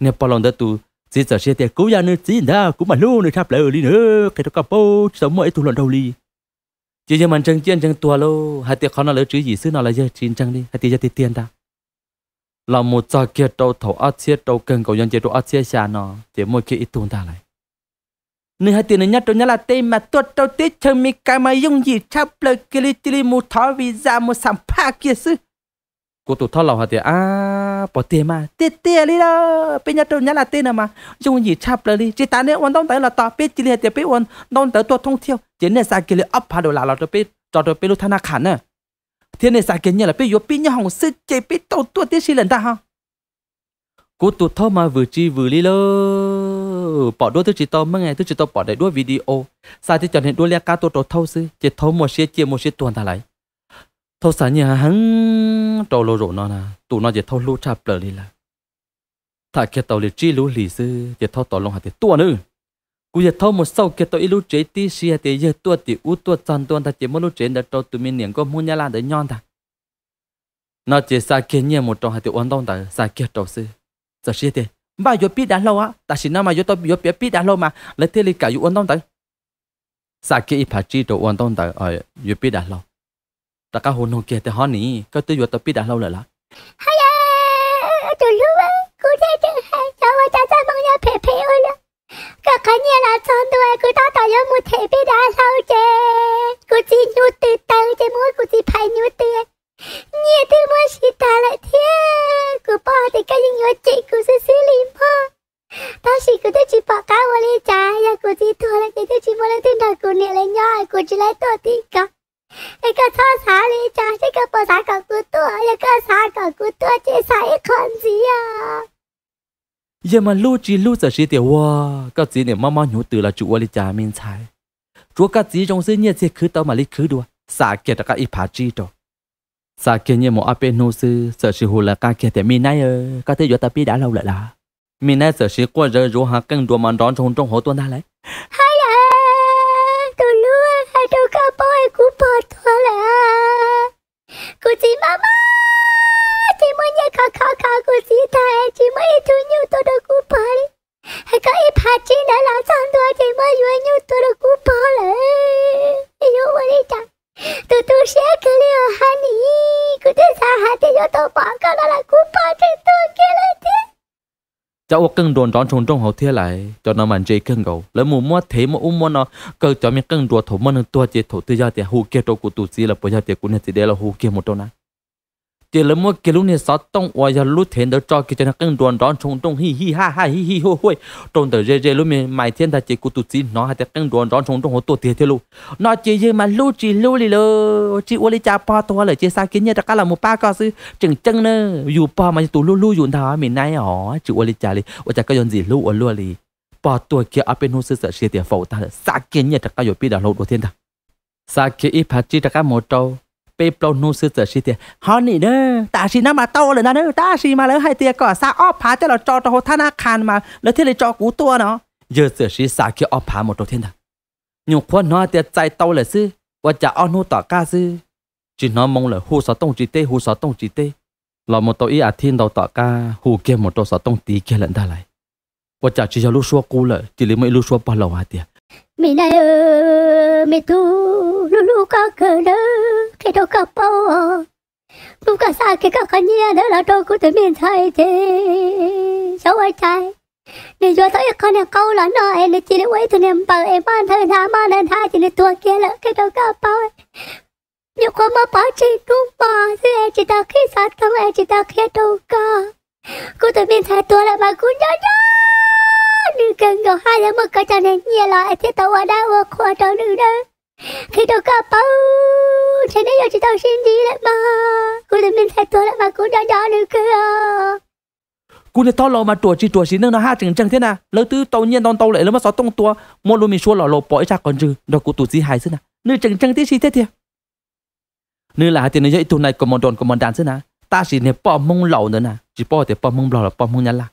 nên bỏ lỏng đó tu chỉ giờ sẽ tiệt cứu gia nên chỉ nào, cứu mà luôn nên tháp lại ở đi nữa, cái đó cà bố sống mọi thủ luận đầu đi. Chỉ cho mình chân chân chân tua lô, hai tiệt khó nó lỡ chữ gì xứ nào là giờ chín chân đi, hai tiệt giờ tiệt tiền ta. Là một trò kia đầu thầu ác xế đầu cần cầu dân chế độ ác xế xa nó, chỉ mỗi khi ít tuôn ta lại. Nên hai tiền nhất trong nhà là tên mà tuột đầu tiết chân mi cái mà dùng gì tháp lại kia li tili một tháo vì ra một sắm pa kia xứ. Cô tụt thao lòng hả thì bỏ tiền mà tiền đi đó bây giờ tôi nhớ là tiền mà dùng gì chắp lại đi chỉ ta nên uốn đông tới là to biết chỉ là tiền biết uốn đông tới tôi thông thiêu chỉ nên xài cái là ấp hà đồ là tôi biết cho tôi biết lúc thằng nào khản nữa thế nên xài cái như là biết vô biết như hồng sư chỉ biết tao tôi tiếc gì lần ta ha cô tụt thao mà vừa chi vừa đi lơ bỏ đuôi thứ chỉ tao mấy ngày thứ chỉ tao bỏ để đuôi video xài thì chọn hiện đuôi le cá tôi tao thâu sư chỉ thâu một xe tuần ta lại thâu sáng nhà hắn trâu lô rổ nó nè tụ nó chỉ thâu lú chạp lờ đi là thà kia tàu liệt chi lú lì sư chỉ thâu tàu long hạt thì tua nữa cú chỉ thâu một sau kia tàu ít lú chế tí xia thì giờ tua thì u tua tròn tuần ta chỉ muốn lú chế đã trâu tụi mình niệm có muốn nhà lan để nhon ta nó chỉ xa kia nhiều một trâu hạt thì uốn đông ta xa kia trâu sư giờ xia thì bao giờ biết đã lâu á ta chỉ nói mà giờ tao biết đã lâu mà lấy thế li cả u uốn đông ta xa kia ít phải chi trâu uốn đông ta rồi giờ biết đã lâu ta cá hồn hồn kia thì họ nỉ cái tôi vừa tập biết đã lâu rồi lá. Hay à, từ lúc ấy cứ thế chứ, cháu và cháu bằng nhau phê phê ơi đó. Cả cái nhà là son đuôi cứ ta tạo ra một thể biết đã lâu chứ, cứ chỉ nhu từ từ chứ muốn cứ chỉ phải nhu từ, nhiều thứ mới chỉ ta lại thế, cứ bỏ thì cái gì nhớ chị cứ xử lý bỏ. Ta chỉ cứ thế chỉ bỏ cá vào đi chả, giờ cứ chỉ thôi là cứ thế chỉ vào lên đầu cứ nhẹ lên nhau, cứ chỉ lấy tôi đi cả. Cái cơ sở xã đi cha, cái cơ sở xã cần cứu tôi, cái cơ sở cần cứu tôi chứ sai còn gì à? Giờ mà lú chỉ lú giờ chỉ điều wa, cái gì này mama nhủ từ là chủ ở đi cha miền Thái, chúa cái gì trong xứ nhiệt sẽ khứ tao mà đi khứ đua, xã kia là cái ít phá chi đó, xã kia như một apen nô sư giờ chỉ hồ là cái kia thì miền này ơi, cái thế giới ta biết đã lâu lại là, miền này giờ chỉ qua giờ rú há căng đua mà đón trong hồ tuần ta lấy. Tôi cả bơi cũng bơi thôi là, cô chị mama, chị mới nhảy khóc cô chị thay, chị mới thu nhiêu tôi đâu cũng bơi, hay có ít hạt chị đã làm xong rồi chị mới vui nhiêu tôi đâu cũng bơi lại, yêu quá đi chăng, tôi sẽ cái điều hay nhỉ, cô thế sao hạt thì cho tôi bỏ cái đó là cũng bơi trên tôi kia lại chứ. Cháu cưng đồn tròn trùng trong hậu thế lại cho nó mặn chơi cưng gấu lấy mù mua thế mà mua nó cơ cho mình cưng đùa thổ mân tua chế thổ tư gia thì hù kia trâu của tụ sĩ là bây giờ thì cũng nên chỉ để là hù kia một trâu nè chỉ lấy mua kia lúc này sáu tông oai giờ lúc thế đó cho kia cho nó cưng đồn tròn trùng trong hi hi ha ha hi hi hô hôi trong từ rê rê lúc mình mày thiên ta chế của tụ sĩ nó hay là cưng đồn tròn trùng trong hậu tổ thế thế luôn nó chỉ như mà lúc chỉ lúc đi lơ chỉ uống ly trà pha thôi là chỉ sao kia như là cái là một ba con sư chừng chân nữa dù pha mà tụ lú lú dù thà mình nay hả chỉ uống ly trà đi uống trà cái gì gì lú uống lú đi pha tuổi kia ở bên hồ sơ sẽ tiền phẫu ta là sao kia như là cái giờ biết là lâu đầu tiên ta sao kia ít phát chỉ là cái một trâu bây giờ nô sư giờ xí tiệt họ nỉ đó ta xí nó mà to rồi nó ta xí mà lỡ hai tiệt có sao óp phá cho nó cho hồ thana khan mà lỡ thế này cho cú tua nó giờ giờ xí sao kia óp phá một đầu tiên đó nhiều quan nó tiệt chạy to là sư và trả on hô tỏ ca sư chỉ nó mong là hô sáu tông chỉ tê là một tàu ý à thiên đầu tỏ ca hù kia một tàu sáu tông tí kia lận ta lại và trả chỉ cho lú xua cú lợ chỉ lấy mấy lú xua bao lâu hai tiệt mình này mẹ tu lulu có cờ đó cái đâu có bao lúc cả xa cái các anh nhia đó là đâu cũng tự mình thay thế cháu ai trai nên do tới con này câu là nó em chỉ để quấy từ em bờ em ban thời thà ban nên thà chỉ để tua kia là cái đâu có bao nhiều con mà bỏ chị cũng bỏ chứ em chỉ tao khi sát không em chỉ tao khi đâu có cũng tự mình thay tua lại mà cũng nhớ đừng cần còn hai đứa mất cả cho nên nhiều loại thế tao ở đâu ở khoa trò đừng đó khi tao có bao thế đấy giờ chị tao xin đi lại mà cô đừng mình thay tôi lại mà cô đỡ được cơ cô này tao lo mà tuổi chị nó ha chừng chừng thế nào lỡ tứ tao nhiên tao lại lỡ mà sáu tông tua mua luôn mình xua lò lộp bỏ ra còn dư đó cô tụt gì hài xưa nè nơi chừng chừng tí gì thế thiệt nơi là thì nơi dậy tụi này còn mòn đàn xưa nè ta chỉ này bỏ mông lẩu nữa nè chỉ bỏ thì bỏ mông lẩu là bỏ mông nhăn là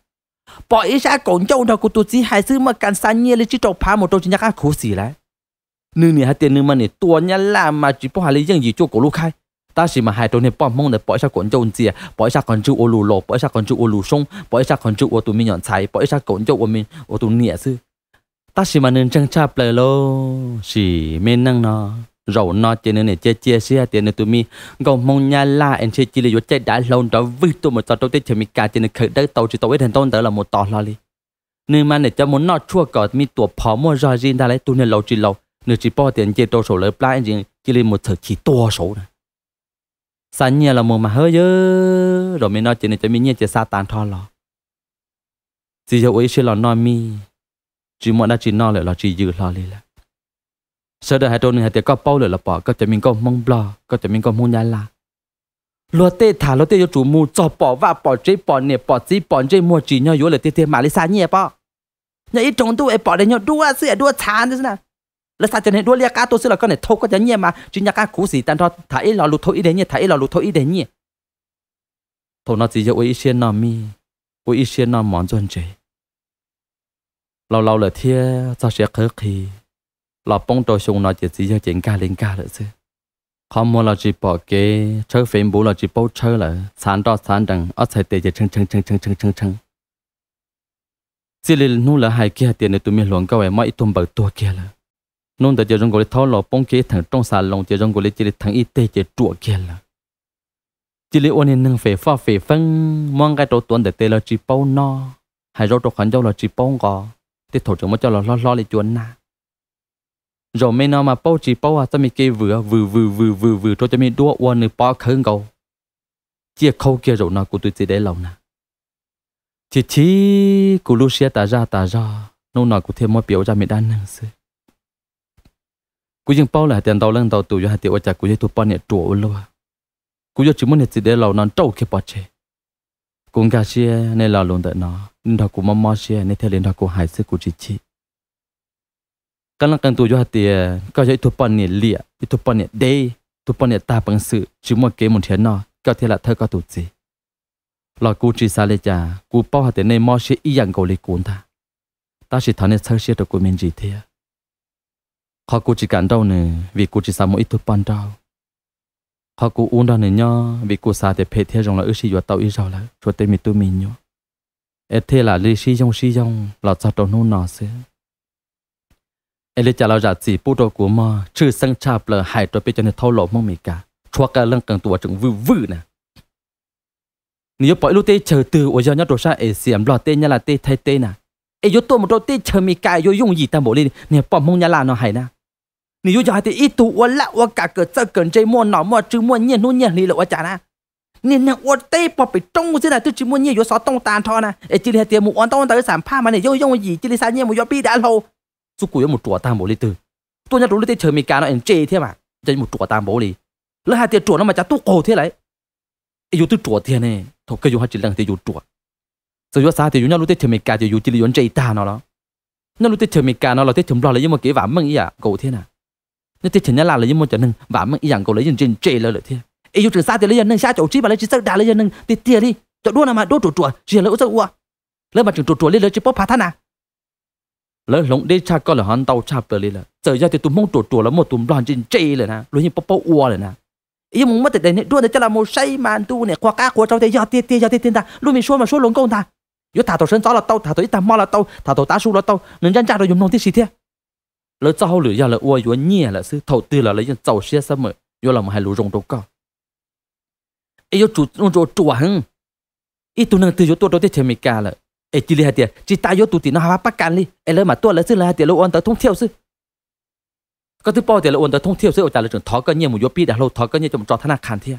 bỏ ít ra cổng châu đó của tôi chỉ hai xứ mà cắn san nhia lên chiếc trâu phá một trâu chỉ nhắc ăn khổ gì lại nương này hai tiền nương mà này tua nhá là mà chỉ bỏ hai lấy dân gì cho cổ lũ khai ta chỉ mà hai tuần này bom mông để bỏ ra cuốn trộn gì, bỏ ra cuốn trộn ô lù lò, bỏ ra cuốn trộn ô lù sông, bỏ ra cuốn trộn ô tụi mình nhọn trái, bỏ ra cuốn trộn ô mình ô tụi nhẹ chứ. Ta chỉ mà nên trang trap lại lo, chỉ men năng nó, rầu nó trên nơi này chia sẻ tiền nơi tụi mình, còn mông nhà la anh chị chỉ là vô chạy đã lâu đó vui tụi một tàu tàu tết chuẩn bị cả trên nơi khởi đất tàu chỉ tàu hết thành tàu tới là một tàu lo đi. Nơi mà để cho muốn nọ chua cỏ mi tụi phò mua rau riêng ta lấy tụi nơi lâu chỉ lâu, nơi chỉ bỏ tiền chơi trâu sổ lấy play anh chị chỉ là một thời kỳ to sổ này. Sáng nhà là mùa mà hơi chứ rồi mình nói chuyện này cho mình nghe chuyện sa tàn thon lò chỉ cho ấy sẽ là nói mi chỉ muốn đã chỉ nói lại là chỉ dư lo đi là sợ đời hai tuần này thì có bao lại là bỏ có cho mình có mong lo có cho mình có muốn nhà là lo tê thả lo tê cho chủ mua cho bỏ và bỏ chế bỏ nè bỏ gì bỏ chế mua chỉ nhau yếu là tê tê mà lấy sáng nhà bỏ nhà ít trồng tu ấy bỏ để nhau đua sữa đua chán thế nào là sao cho nên đua lia cá tôi xưa là con này thâu có chán nhẹ mà chỉ nhà cá cũ gì tan thôi thấy lò lụt thôi ít đấy nhỉ thấy lò lụt thôi ít đấy nhỉ thôi nó chỉ cho ôi xiên nó mi ôi xiên nó món chuẩn chế lâu lâu là thia cho sẽ khơi khí lò bông trôi xuống nó chỉ cho chuyện cá lên cá nữa chứ không muốn là chỉ bỏ cái chơi phim bố là chỉ bố chơi là sáng đó sáng đằng ở sài tề chỉ chăng chỉ là nu là hai kia tiền này tụi mình luận câu ấy mọi tôm bự tua kia là nôn tại giờ rong gọi tháo lò bông kế thằng trong xà lồng giờ rong gọi chỉ thằng y tế chỉ trụ kia là chỉ lấy ôn nâng phê pha phê phăng mong cái tổ tuần để tê là chỉ bao no hay rau trộn khẩn rau là chỉ bao gò tê thổ trưởng mới cho là lo để chuẩn na rồi mấy nó mà bao chỉ bao à tao mình kê vừa cho mình đua ôn người bao khẩn cầu chia khâu kia rồi nó của tôi chỉ để lòng na chỉ của Lucia ta ra nôn nọ của thêm mọi biểu ra mình đang nâng xưa cú dân bao là tiền tàu lăng tàu tụi cho hai tiểu ở chợ cú dân tụi bao nhiêu trụ luôn cú dân chỉ muốn hết gì để lầu non trâu kia bỏ chê cũng cả xe nên là luôn tại nó nên thằng cú mắm mò xe nên theo liền thằng cú hải xe cú chỉ các lăng càng tụi cho hai tiểu các dân tụi bao nhiêu lìa tụi bao nhiêu đê tụi bao nhiêu ta bằng sự chỉ muốn kế một thiên nọ các thiên là thơ các tụi gì là cú chỉ xa lệ già cú bao hai tiểu nên mò xe y dạng cầu lê cuốn ta chỉ thằng này thơ xe được cú mình gì thế họ cố chỉ cản đâu nè vì cố chỉ sắm một ít thuốc ban đâu họ cố uống đâu nè nhó vì cố xài để phê thế rằng là ước gì vào tàu ít rồi là rồi tên mình tôi mình nhó em thế là lê xí dông là sao đâu nôn nọ xí em lê trả lời giả gì bút đồ của mò chữ sang chạp là hại rồi bây giờ này thâu lộ mông mì cả chua cả lăng càng tuổi trứng vư nè nếu bỏ lúc tê chờ từ ở giờ nhát đồ sa em xiêm lọt tê nhá là tê thay tê nè em yếu tôi một đầu tê chờ mì cả yếu dùng gì ta bỏ lên nè bỏ mông nhá là nó hại nè nếu như giờ thì ít tuổi quá lạ quá cả cỡ sơ cẩn chơi mua nọ mua chứ mua nhiên nô nhiên lì lợn quá chả na nên là ô tê bỏ bị trông cái này tôi chỉ mua nhiên vô sáu tông tàn thôi na chỉ là tiền mua ăn tông tới sản pha mà này vô dùng gì chỉ là sao nhiên mua vô pi đã lâu suốt cuối một chùa tam bổ lì từ tôi nhớ đúng là tê chơi mì cá nó ăn chê thế mà chơi một chùa tam bổ lì lỡ hai tiền chùa nó mà chả tu cổ thế đấy yếu tôi chùa thế này thôi cái yếu hai chỉ lần thì yếu chùa rồi yếu sao thì yếu nhá lúc tê chơi mì cá thì yếu chỉ là yếu chê ta nó đó nhá lúc tê chơi mì cá nó là tê chấm lo là nhưng mà kỹ vả măng ý à cổ thế nào nên thế nhà là lấy một trận nâng và mấy dạng cầu lấy dân trên trề là lợi thế. Ý dù trường xa thì lấy dân nâng xa chỗ trí và lấy dân đá lấy dân nâng thì tiền đi chỗ đua nào mà đua chuột chỉ là ủa lấy mà trường chuột lấy chỉ bóp phá thân à lấy lồng đi cha con là hòn tàu cha bờ đi là giờ ra thì tụm mông chuột là một tụm loạn trên trề rồi nè rồi như bóp bóp ủa rồi nè ý mông mất thì đây này đua này chắc là một say mà tu này qua cá của cháu thì giờ tiền ta luôn mình xua mà xua lồng công ta yếu thả tàu sơn gió là tàu thả tàu ít mò là tàu thả tàu tá su là tàu nên dân cha rồi dùng nông thì xí thế lỡ sau lửa giờ là uo uo nhẹ là sư thầu tư là lấy dân giàu xe sớm rồi vô làm hai lũ rồng đâu cả, ấy vô chủ hăng, ít tu năng tư vô tu đâu tới mì cà là, ấy chỉ là tiền, chỉ ta vô tu tiền nó há bắt cạn đi, ấy lấy mà tu lấy sư là tiền lâu ăn tới thông thiêu sư, có thứ bao tiền lâu ăn tới thông thiêu sư ở tại là trường thọ cơ nhiều một vô pi đã lâu thọ cơ nhiều trong trò thằng nào khàn thế,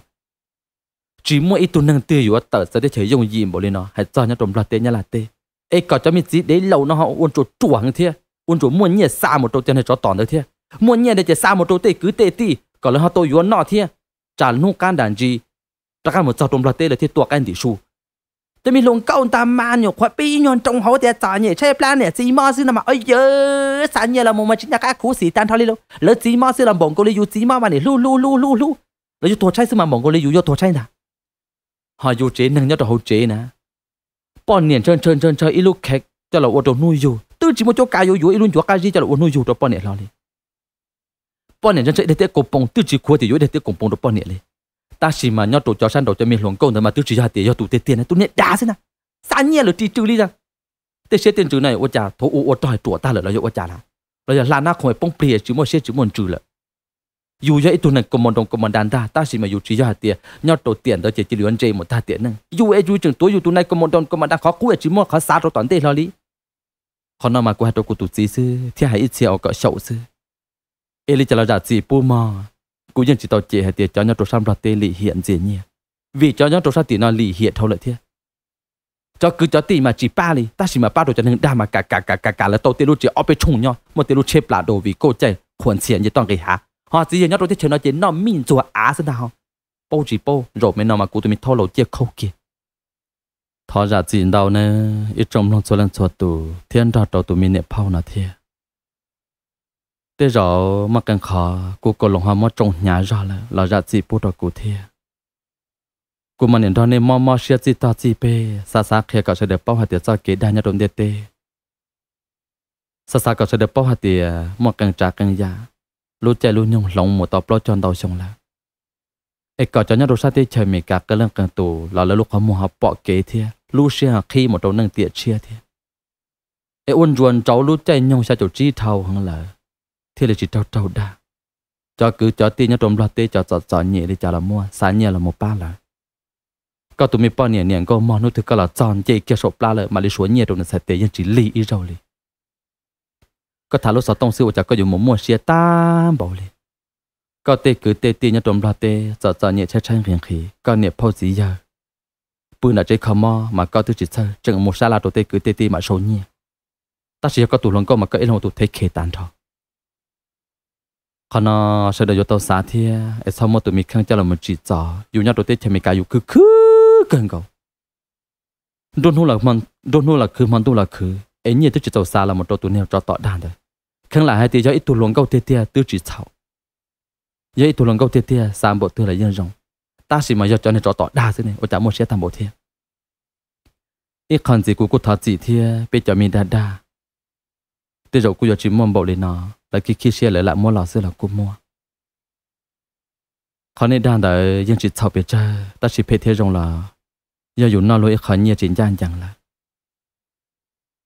chỉ mỗi ít tu năng tư vô tới sẽ chơi dùng gì bảo lên nó, hãy cho nhau trộm lọt tiền nhau là tê, ấy còn cho mình gì đấy lâu nó họ uốn chủ hăng thế. Quân chủ muốn nhẹ xa một trâu tiền này cho tòn được thế, muốn nhẹ để chỉ xa một trâu tê cứ tê tì, còn là họ tôi uốn nọ thế, trả nung can đàn gì, ta can một trâu trộm là tê là thế tuột anh tỷ xu, thế mình lồng câu ta mà nhổ khoai pi nhon trong hố để trả nhẹ che plan nhẹ gì mà xí nào mà ơi giờ xả nhẹ là một mà chính là các khú sĩ tan thao đi đâu, lỡ gì mà xí làm bỏng cô lấy u gì mà này lu, lỡ u thua trái xí mà bỏng cô lấy u do thua trái nè, họ u chế nâng nhau cho hậu chế nè, bọn niệm chơi ít lúc khách cho là ô tô nuôi u. Tôi chỉ muốn cho cá yếu luôn cho cá gì cho là uống nuôi dù cho bọn này lo đi. Bọn này dân chơi để tiết cổ bông, tôi chỉ khua thì yếu để tiết cổ bông cho bọn này đi. ta chỉ mà nhau tổ cho san đầu cho mình luồng công thôi mà tôi chỉ cho tiền cho tụ tiền này tôi nhận đá thế nào san nhẹ rồi chỉ trừ đi ra thế xét tiền trừ này ôi chà thấu ôi trời trụa ta lỡ rồi ôi chà là rồi là na không phải bông bìa chứ một xét chứ một trừ lỡ dù vậy tụi này cầm một đồng cầm một đàn ta ta chỉ mà dù chỉ cho tiền nhau tổ tiền đó chỉ luyện chơi một ta tiền này dù ấy dù trường tối dù tụi này cầm một đồng cầm một đàn khó cú ấy chứ một khó xa rồi toàn thế lo lý khó nào mà qua tôi của tụi gì chứ thế hãy ít xèo cỡ sầu chứ eli trả lời giả gì pu mò cú dân chỉ tàu chè hay tiệt cho nhau trộn xăm ra tê lì hiện dễ nhỉ vì cho nhau trộn xăm tiền nó lì hiện thâu lợi thế cho cứ cho tiền mà chỉ ba lì ta chỉ mà ba đồ cho nên đa mà cả là tàu tê lú chỉ ở bên chung nhau một tê lú chép là đồ vì cô chạy khoản tiền như toàn cái há họ chỉ nhau trộn thế chơi nó chỉ nó minh chúa á thế nào bao chỉ bao rồi mới nào mà cú tụi mình thâu lỗ chè khâu kia thọ giả gì đâu nè ít trong lòng số lần số tụ thiên ra tàu tụi mình nẹp phao nào thế thế rồi mà càng khó, cô còn lòng hoa mất trong nhà ra là ra gì bố đó cụ thế. Cô mà nên đó nên mò mò xe gì ta gì bé, xa xa kia cậu sẽ được bao hạt tiền cho kế đa nhà đồng tiền tê. Xa xa cậu sẽ được bao hạt tiền mà càng trả càng giá, lú chạy lú nhung lòng một tàu lót tròn tàu sông là. Ai cậu cho nhà đồ sát tê chơi mì cả cái lăng càng tù là lúc họ mua họ bỏ kế thế, lú xe khi một đầu nâng tiệt xe thế. Ai uốn ruồn cháu lú chạy nhung xa chỗ chi thầu hằng là. Thế là chỉ trâu đa cho cứ cho tiền nhá trộm loạt tê cho nhẹ để cho là mua sáng nhẹ là một ba là có tụi mình bao nhiêu niềng có mò nuôi thực có là tròn dây kia sộp la lợi mà lấy số nhẹ trộm là sạch tê nhưng chỉ lì ít rồi lì có thà lúc sáu tông siêu cho có dùng một mua xe tam bảo lì có tê cứ tê tiền nhá trộm loạt tê cho nhẹ chắc chắn hiền khí có nhẹ phao gì giờ bữa nào chơi khờ mò mà có thứ chỉ chơi chừng một xa là tụi tê cứ tê mà số nhẹ ta chỉ có tụi lòng có mà có ít lòng tụi thấy khề tàn thôi còn sau đó tao sáng thì sau một tụi mình khăng cho là một chỉ trò dù nhau tụi tết thì mình cả dù cứ cần cầu đôn hú là cứ mòn tu là cứ ấy nhiều tụi chỉ tao sáng là một tụi neo cho tọt đàn rồi khăng lại hai tí cho ít tụi luồng câu tê tụi chỉ trò giờ ít tụi luồng câu tê sáng bộ tụi là dân rồng ta chỉ mà giờ cho nên cho tọt đàn thế này ôi chả một sẽ thằng bộ thế ít còn gì của thợ chỉ thì bây giờ mình đa tê rồi của giờ chỉ mong bộ lên nó là khi xe lại mua lò xưa là cô mua khó nên đang đợi dân chỉ thảo biệt cha ta chỉ phải thế rằng là giờ dù nó lối khó nhẹ chính gian chẳng là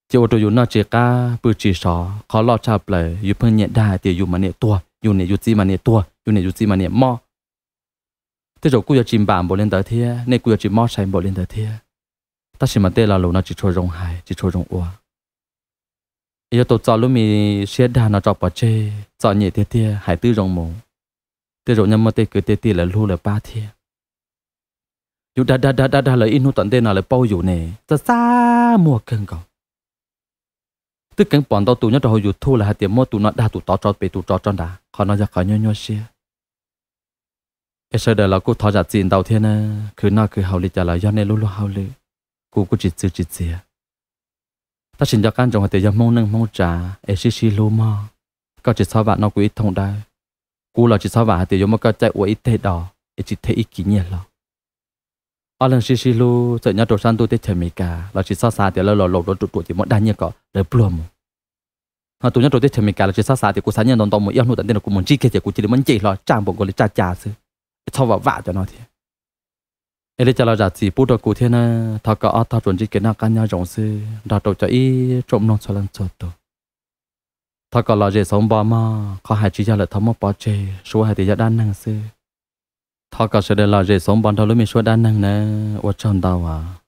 chỉ ô tô dù nó chỉ cá bự chỉ sò khó lo cha lại dù phương nhẹ đa thì dù mà nhẹ tua dù nhẹ dù gì mà nhẹ tua dù nhẹ dù gì mà nhẹ mò thế rồi cô giờ chìm bám bộ lên tới thế nên cô giờ chỉ mò say bộ lên tới thế ta chỉ mà tê là lối nó chỉ trôi rồng hải chỉ trôi rồng ua giờ tôi cho lúc mình xé đàn nó cho bỏ chơi cho nhẹ thế thế hải tư rồng mồm thế rồi nhâm mà tê cứ tê là lù là ba thế dù đã là in hút tận tên là bao dù nè ta xa mua cần cầu tức cảnh bọn tao tụ nhất rồi dù thu là hai tiền mua tụ nó đa tụ to cho bể tụ to cho đá còn nó ra khỏi nhau nhau xé cái sau đây là cô thọ giặt tiền tàu thế nè cứ nói cứ hầu lịch trả lời do nên lù hầu lịch cô chỉ xé ta xin cho các anh trong thời gian mong nâng mong trả xí lô mò có chỉ sao bạn nó quý thông đai cú là chỉ sao bạn thì giống mà có chạy uý thế đỏ chỉ thấy ít kỷ niệm lo ở lần xí lô chạy nhau trốn sang tôi tới chơi mì cả là chỉ sao xa thì là lột đốt tụt thì mọi đa nhiêu cọ để plum họ tụi nhau trốn tới chơi mì cả là chỉ sao xa thì cú sáng nhau đòn đòn một yêu nụ tận tên là cú muốn chi kia thì cú chỉ để muốn chi lo trang bụng cú để cha cha xứ cho vào vạ cho nó thì ấy cho là giả gì bút đầu cụ thế na thà cả thà chuẩn chỉ cái na căn nhà rộng xí đặt đầu cho y trộm non cho lần cho tổ thà cả là dễ sống ba ma khó hại chỉ cho là thấm mốc bỏ chê số hại thì giờ đan năng xí thà cả sẽ để là dễ sống ban đầu lúc mình số đan năng nè ở trong đầu à